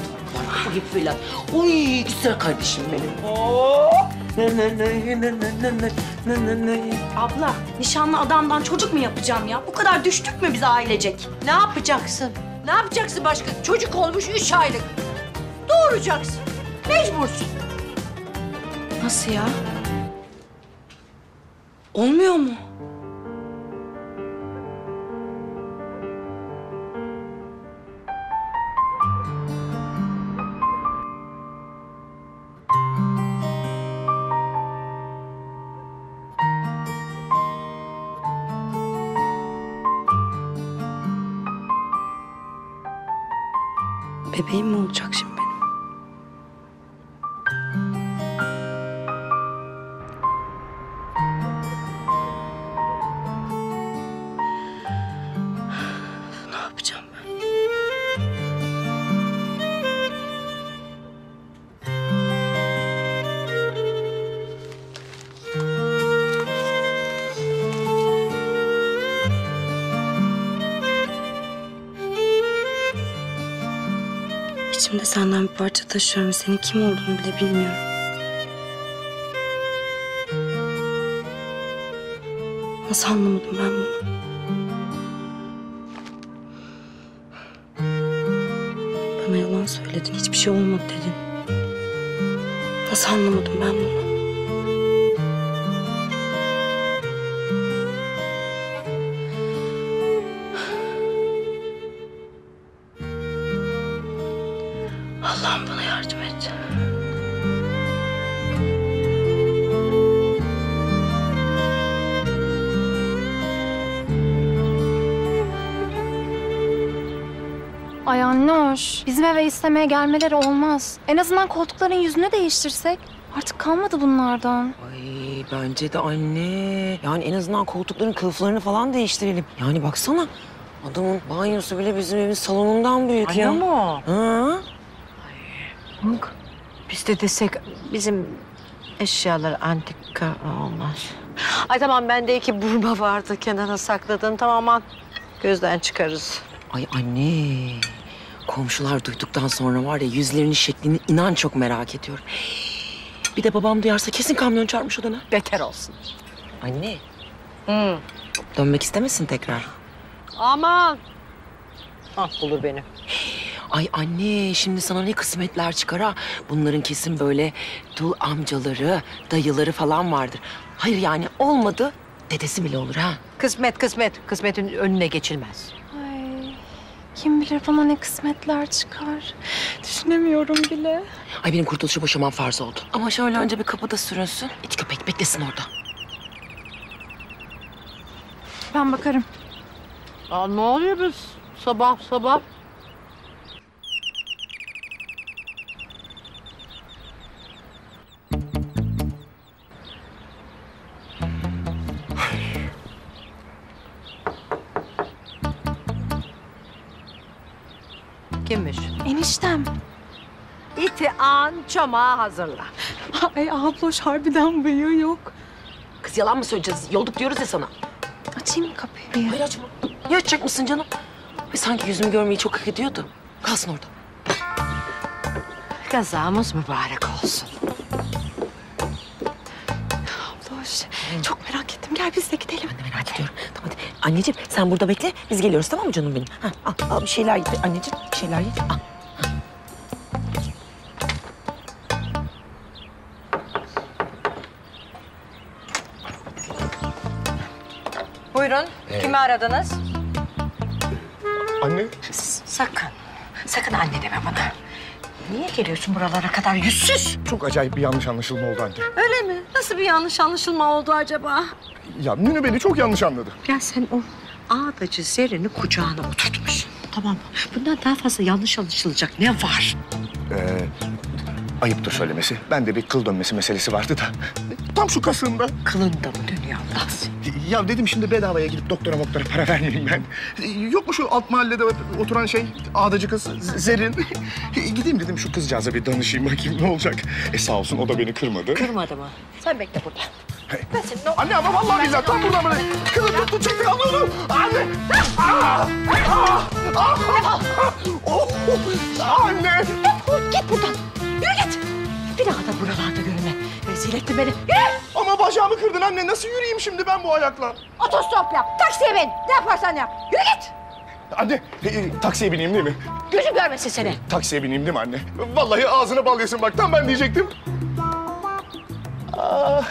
Kapı gibi evlat. Oy güzel kardeşim benim. Oo. Abla, nişanlı adamdan çocuk mu yapacağım ya? Bu kadar düştük mü biz ailecek? Ne yapacaksın? Ne yapacaksın başka? Çocuk olmuş üç aylık. Doğuracaksın. Mecbursun. Nasıl ya? Olmuyor mu? Bebeğim mi olacak şimdi benim? Ne yapacağım ben? İçimde senden bir parça taşıyorum. Senin kim olduğunu bile bilmiyorum. Nasıl anlamadım ben bunu? Bana yalan söyledin. Hiçbir şey olmadı dedin. Nasıl anlamadım ben bunu? Allah'ım bana yardım et. Ay Onur, bizim eve istemeye gelmeleri olmaz. En azından koltukların yüzünü değiştirsek. Artık kalmadı bunlardan. Ay bence de anne. Yani en azından koltukların kılıflarını falan değiştirelim. Yani baksana, adamın banyosu bile bizim evin salonundan büyük ya. Aynen o. Hı? Bak, biz de desek bizim eşyalar antika olmaz. Ay tamam, bende iki burma vardı kenara sakladığım, tamamen gözden çıkarız. Ay anne, komşular duyduktan sonra var ya yüzlerinin şeklini inan çok merak ediyorum. Bir de babam duyarsa kesin kamyon çarpmış odana. Beter olsun. Anne, hmm. dönmek istemesin tekrar. Aman, ah bulur beni. Ay anne, şimdi sana ne kısmetler çıkar ha. Bunların kesin böyle dul amcaları, dayıları falan vardır. Hayır yani olmadı, dedesi bile olur ha. Kısmet, kısmet. Kısmetin önüne geçilmez. Ay, kim bilir bana ne kısmetler çıkar. Düşünemiyorum bile. Ay benim kurtuluşu boşaman farz oldu. Ama şöyle önce bir kapıda sürünsün. İç köpek beklesin orada. Ben bakarım. Ya ne oluyor biz sabah sabah? Kimmiş? Eniştem. İti an çomağı hazırla. Ay abloş, harbiden bıyığı yok. Kız yalan mı söyleyeceğiz? Yolduk diyoruz ya sana. Açayım mı kapıyı? Hayır açma. Niye açacak mısın canım? Ay, sanki yüzümü görmeyi çok hak ediyordu. Kalsın orada. Kazamız mübarek olsun. Abloş, hmm. çok merak ettim. Gel biz de gidelim. Ben de merak ediyorum. Tamam, hadi. Anneciğim sen burada bekle, biz geliyoruz tamam mı canım benim? Ha, al, al bir şeyler ye anneciğim, bir şeyler ye. Al. Buyurun, ee? kimi aradınız? Anne. Sakın, sakın anne deme bana. Niye geliyorsun buralara kadar yüzsüz? Çok acayip bir yanlış anlaşılma oldu anne. Öyle mi? Nasıl bir yanlış anlaşılma oldu acaba? Ya Münir beni çok yanlış anladı. Ya sen o ağdacı Zerin'i kucağına oturtmuş. Tamam mı? Bundan daha fazla yanlış anlaşılacak ne var? Ee, ayıptır söylemesi. Ben de bir kıl dönmesi meselesi vardı da. Tam şu kasığımda. Kılın da mı dönüyor Allah seni? Ya dedim şimdi bedavaya gidip doktora doktora para vermeyeyim ben. Yok mu şu alt mahallede oturan şey ağdacı kız Zerin? Gideyim dedim şu kızcağıza bir danışayım bakayım ne olacak. E sağ olsun o da beni kırmadı. Kırmadı mı? Sen bekle burada. Hey. Anne ama vallahi billahi tam buradan böyle kızı tuttu çekti anladım. Anne! Aa! Aa! Oh! Anne! Git buradan! Yürü git! Bir daha da buralarda görünme. Rezil ettin beni. Yürü! Ama bacağımı kırdın anne. Nasıl yürüyeyim şimdi ben bu ayakla? Otostop yap. Taksiye bin. Ne yaparsan yap. Yürü git! Anne, e, e, taksiye bineyim değil mi? Gözüm görmesin seni. Taksiye bineyim değil mi anne? Vallahi ağzına bal yesin bak. Tam ben diyecektim. Aa.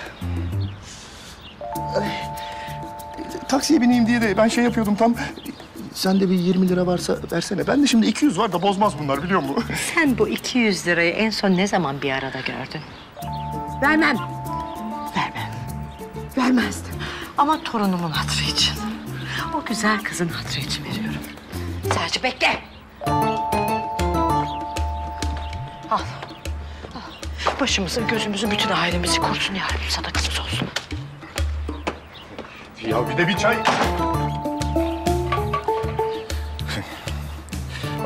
Taksiye bineyim diye de ben şey yapıyordum tam. Sen de bir yirmi lira varsa versene. Ben de şimdi iki yüz var da bozmaz bunlar biliyor musun? Sen bu iki yüz lirayı en son ne zaman bir arada gördün? Vermem. Vermem. Vermezdim. Ama torunumun hatırı için. O güzel kızın hatırı için veriyorum. Sadece bekle. Al. Al. Başımızın, gözümüzün, bütün ailemizi korusun ya Rabbim. Sadakası olsun. Ya bir de bir çay.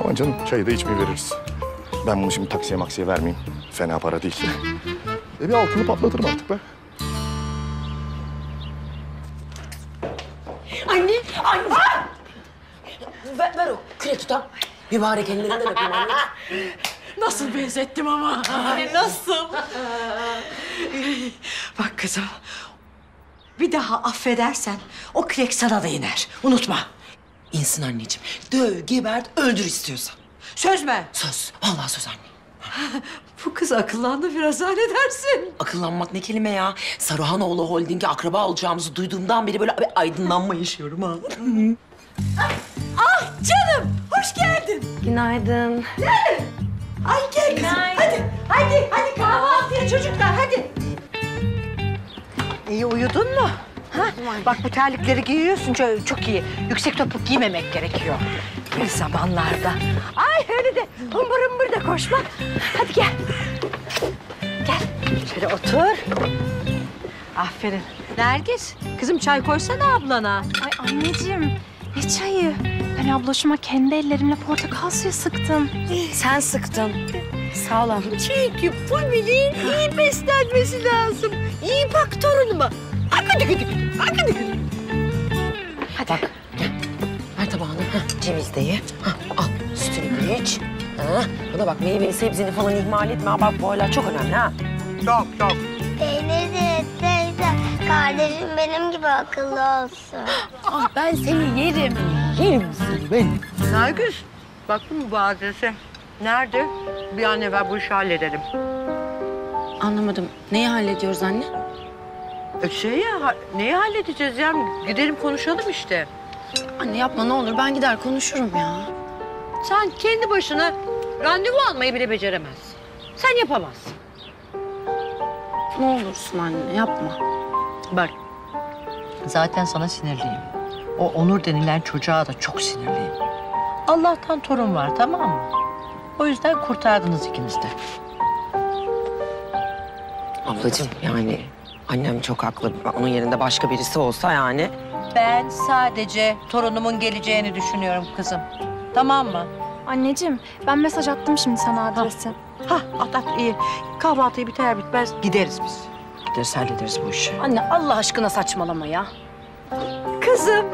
Aman canım, çayı da içmeyi veririz. Ben bunu şimdi taksiye maksiye vermeyeyim. Fena para değil. E bir altını patlatırım artık be. Anne, anne! Aa! Ver, ver o küre tutan. Mübarek ellerinden öpeyim anne. Nasıl benzettim ama. Ay, nasıl? Bak kızım, bir daha affedersen o kürek sana da iner. Unutma. İnsin anneciğim. Döv, gebert, öldür istiyorsan. Söz mü? Söz. Vallahi söz anne. Bu kız akıllandı biraz, halledersin. Akıllanmak ne kelime ya? Saruhanoğlu Holding'e akraba olacağımızı duyduğumdan beri böyle bir aydınlanma yaşıyorum ha. Ah, ah canım, hoş geldin. Günaydın. Nerede? Ay gel kızım, hadi, hadi, hadi kahvaltıya çocuklar, hadi. İyi uyudun mu? Ha? Bak bu terlikleri giyiyorsun, çok, çok iyi. Yüksek topuk giymemek gerekiyor. Bir zamanlarda. Ay öyle de hımbır hımbır da koşma. Hadi gel. Gel. Şöyle otur. Aferin. Nergis, kızım çay koysana ablana. Ay anneciğim, ne çayı? Ben ablaşıma kendi ellerimle portakal suyu sıktım. Sen sıktın. Sağ ol abla. Çünkü Fulbi'nin iyi beslenmesi lazım. İyi bak torunuma. Hadi gidi, hadi gidi. Hadi bak, gel. Ver tabağını. Ceviz de ye. Al, sütünü de iç. Ha. Buna bak, meyveli sebzeni falan ihmal etme. Bak bu hala çok önemli ha. Tamam, tamam. Teyze, teyze. Kardeşim benim gibi akıllı olsun. Ah, ben seni yerim. Yerim seni ben. Nergis, baktın mı bu adrese? Nerede? Bir an evvel bu işi halledelim. Anlamadım. Neyi hallediyoruz anne? Şey ya, neyi halledeceğiz ya? Gidelim konuşalım işte. Anne yapma ne olur, ben gider konuşurum ya. Sen kendi başına randevu almayı bile beceremezsin. Sen yapamazsın. Ne olursun anne, yapma. Bak, zaten sana sinirliyim. O Onur denilen çocuğa da çok sinirliyim. Allah'tan torun var, tamam mı? O yüzden kurtardınız ikiniz de. Ablacığım yani... Annem çok haklı. Onun yerinde başka birisi olsa yani. Ben sadece torunumun geleceğini düşünüyorum kızım. Tamam mı? Anneciğim, ben mesaj attım şimdi sana adresi. Hah, at at iyi. Kahvaltıyı biter bitmez gideriz biz. Gideriz, hallederiz bu işi. Anne, Allah aşkına saçmalama ya. Kızım,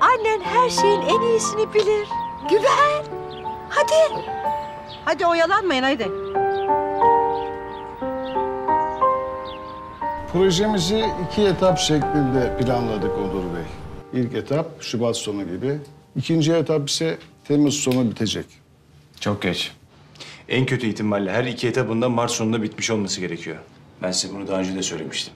annen her şeyin en iyisini bilir. Güven. Hadi. Hadi oyalanmayın, hadi. Projemizi iki etap şeklinde planladık Onur Bey. İlk etap Şubat sonu gibi, ikinci etap ise Temmuz sonu bitecek. Çok geç. En kötü ihtimalle her iki etabında Mart sonunda bitmiş olması gerekiyor. Ben size bunu daha önce de söylemiştim.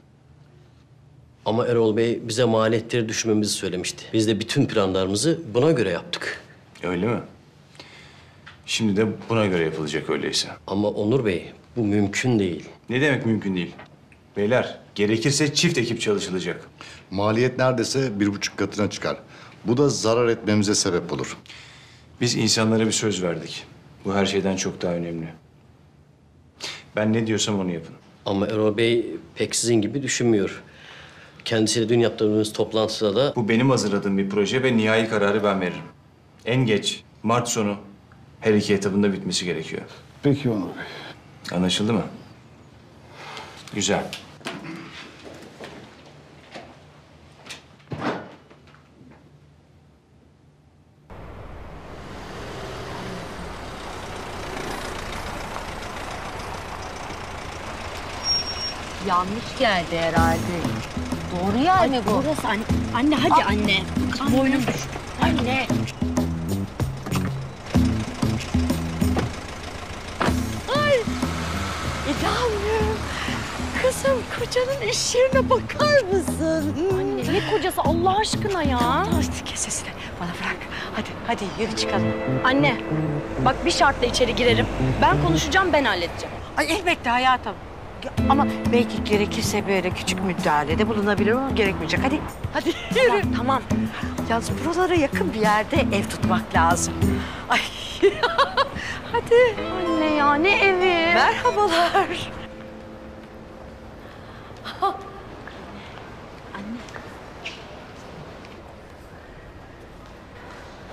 Ama Erol Bey bize maliyetleri düşmemizi söylemişti. Biz de bütün planlarımızı buna göre yaptık. Öyle mi? Şimdi de buna göre yapılacak öyleyse. Ama Onur Bey, bu mümkün değil. Ne demek mümkün değil? Beyler, gerekirse çift ekip çalışılacak. Maliyet neredeyse bir buçuk katına çıkar. Bu da zarar etmemize sebep olur. Biz insanlara bir söz verdik. Bu her şeyden çok daha önemli. Ben ne diyorsam onu yapın. Ama Erol Bey pek sizin gibi düşünmüyor. Kendisiyle dün yaptığımız toplantıda da... Bu benim hazırladığım bir proje ve nihai kararı ben veririm. En geç Mart sonu her iki etabında bitmesi gerekiyor. Peki Onur Bey. Anlaşıldı mı? Güzel. Yanlış geldi herhalde. Doğru ya anne bu. Burası anne. Anne hadi Aa, anne. Boynum düştü. Anne. Ay. İnanmıyorum. Kızım kocanın iş yerine bakar mısın? Anne ne kocası Allah aşkına ya. Tamam, kes sesini. Bana bırak. Hadi hadi yürü çıkalım. Anne bak bir şartla içeri girerim. Ben konuşacağım, ben halledeceğim. Ay elbette hayatım. Ama belki gerekirse böyle küçük müdahalede bulunabilir ama gerekmeyecek. Hadi, hadi yürü. Tamam, tamam. Yalnız buralara yakın bir yerde ev tutmak lazım. Ay Hadi. Anne ya, ne evi. Merhabalar. Anne.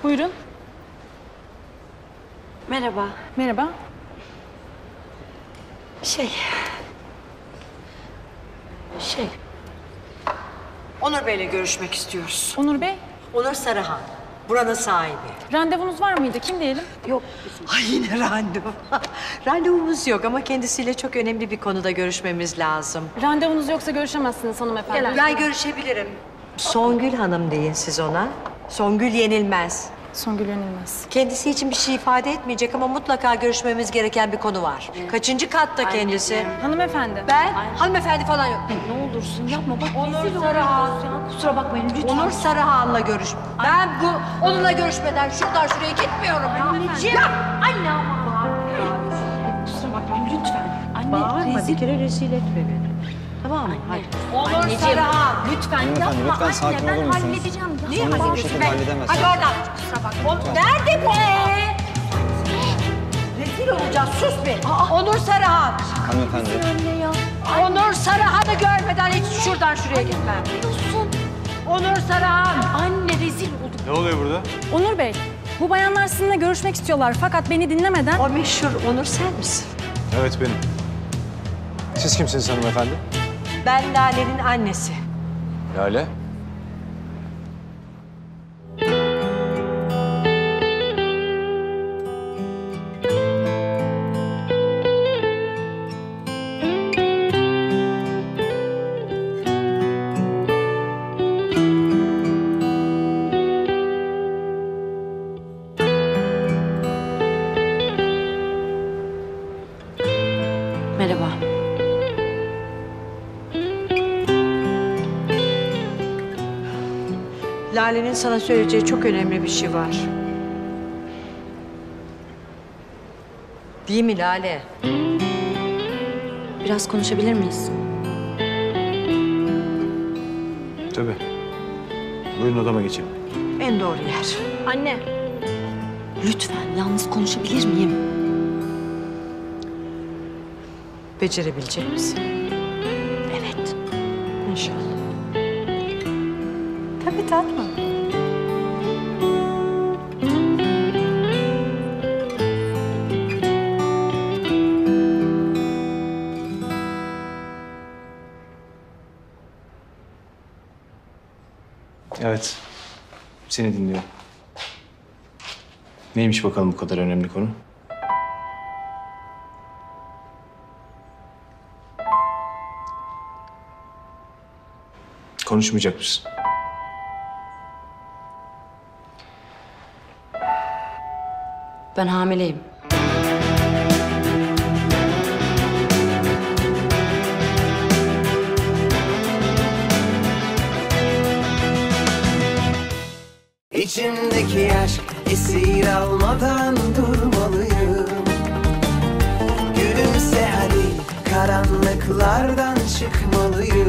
Buyurun. Merhaba. Merhaba. Şey... Şey... Onur Bey'le görüşmek istiyoruz. Onur Bey? Onur Saruhan. Buranın sahibi. Randevunuz var mıydı? Kim diyelim? Yok. Ay yine randevu. Randevumuz yok ama kendisiyle çok önemli bir konuda görüşmemiz lazım. Randevunuz yoksa görüşemezsiniz hanımefendi. Ben yani görüşebilirim. Songül Hanım deyin siz ona. Songül yenilmez. Songül yenilmez. Kendisi için bir şey ifade etmeyecek ama mutlaka görüşmemiz gereken bir konu var. Evet. Kaçıncı katta kendisi? Aynen. Hanımefendi. Ben? Aynen. Hanımefendi falan yok. Aynen. Ne olursun yapma bak. Onur Saruhan. Kusura bakmayın lütfen. Onur Saruhan'la görüş. Ben bu onunla görüşmeden şuradan şuraya gitmiyorum. Anneciğim. Anne ama. Kusura bakmayın lütfen. Anne rezil. Bir kere rezil etme beni. Tamam mı? Hadi. Onur Saruhan. Lütfen yapma lütfen, anne. Sakin ben halledeceğim. Niye halledeceğim? Hadi oradan. Kusura bakma. Nerede bu? Ee? Rezil olacağız. Sus be. Aa, Onur Saruhan. Hanımefendi. Onur Saruhan'ı görmeden hiç şuradan şuraya gitmem. Onur Saruhan. Anne rezil olduk. Ne oluyor burada? Onur Bey, bu bayanlar sizinle görüşmek istiyorlar fakat beni dinlemeden... O meşhur Onur sen misin? Evet benim. Siz kimsiniz hanımefendi? Ben Lale'nin annesi. Lale? Lale'nin sana söyleyeceği çok önemli bir şey var. Değil mi Lale? Biraz konuşabilir miyiz? Tabii. Buyurun odama geçelim. En doğru yer. Anne. Lütfen yalnız konuşabilir miyim? Becerebilecek misin? Evet. İnşallah. Tabii tatlım. Evet. Seni dinliyorum. Neymiş bakalım bu kadar önemli konu? Konuşmayacak mısın? Ben hamileyim. İçimdeki aşk esir almadan durmalıyım. Gülümse hadi karanlıklardan çıkmalıyım.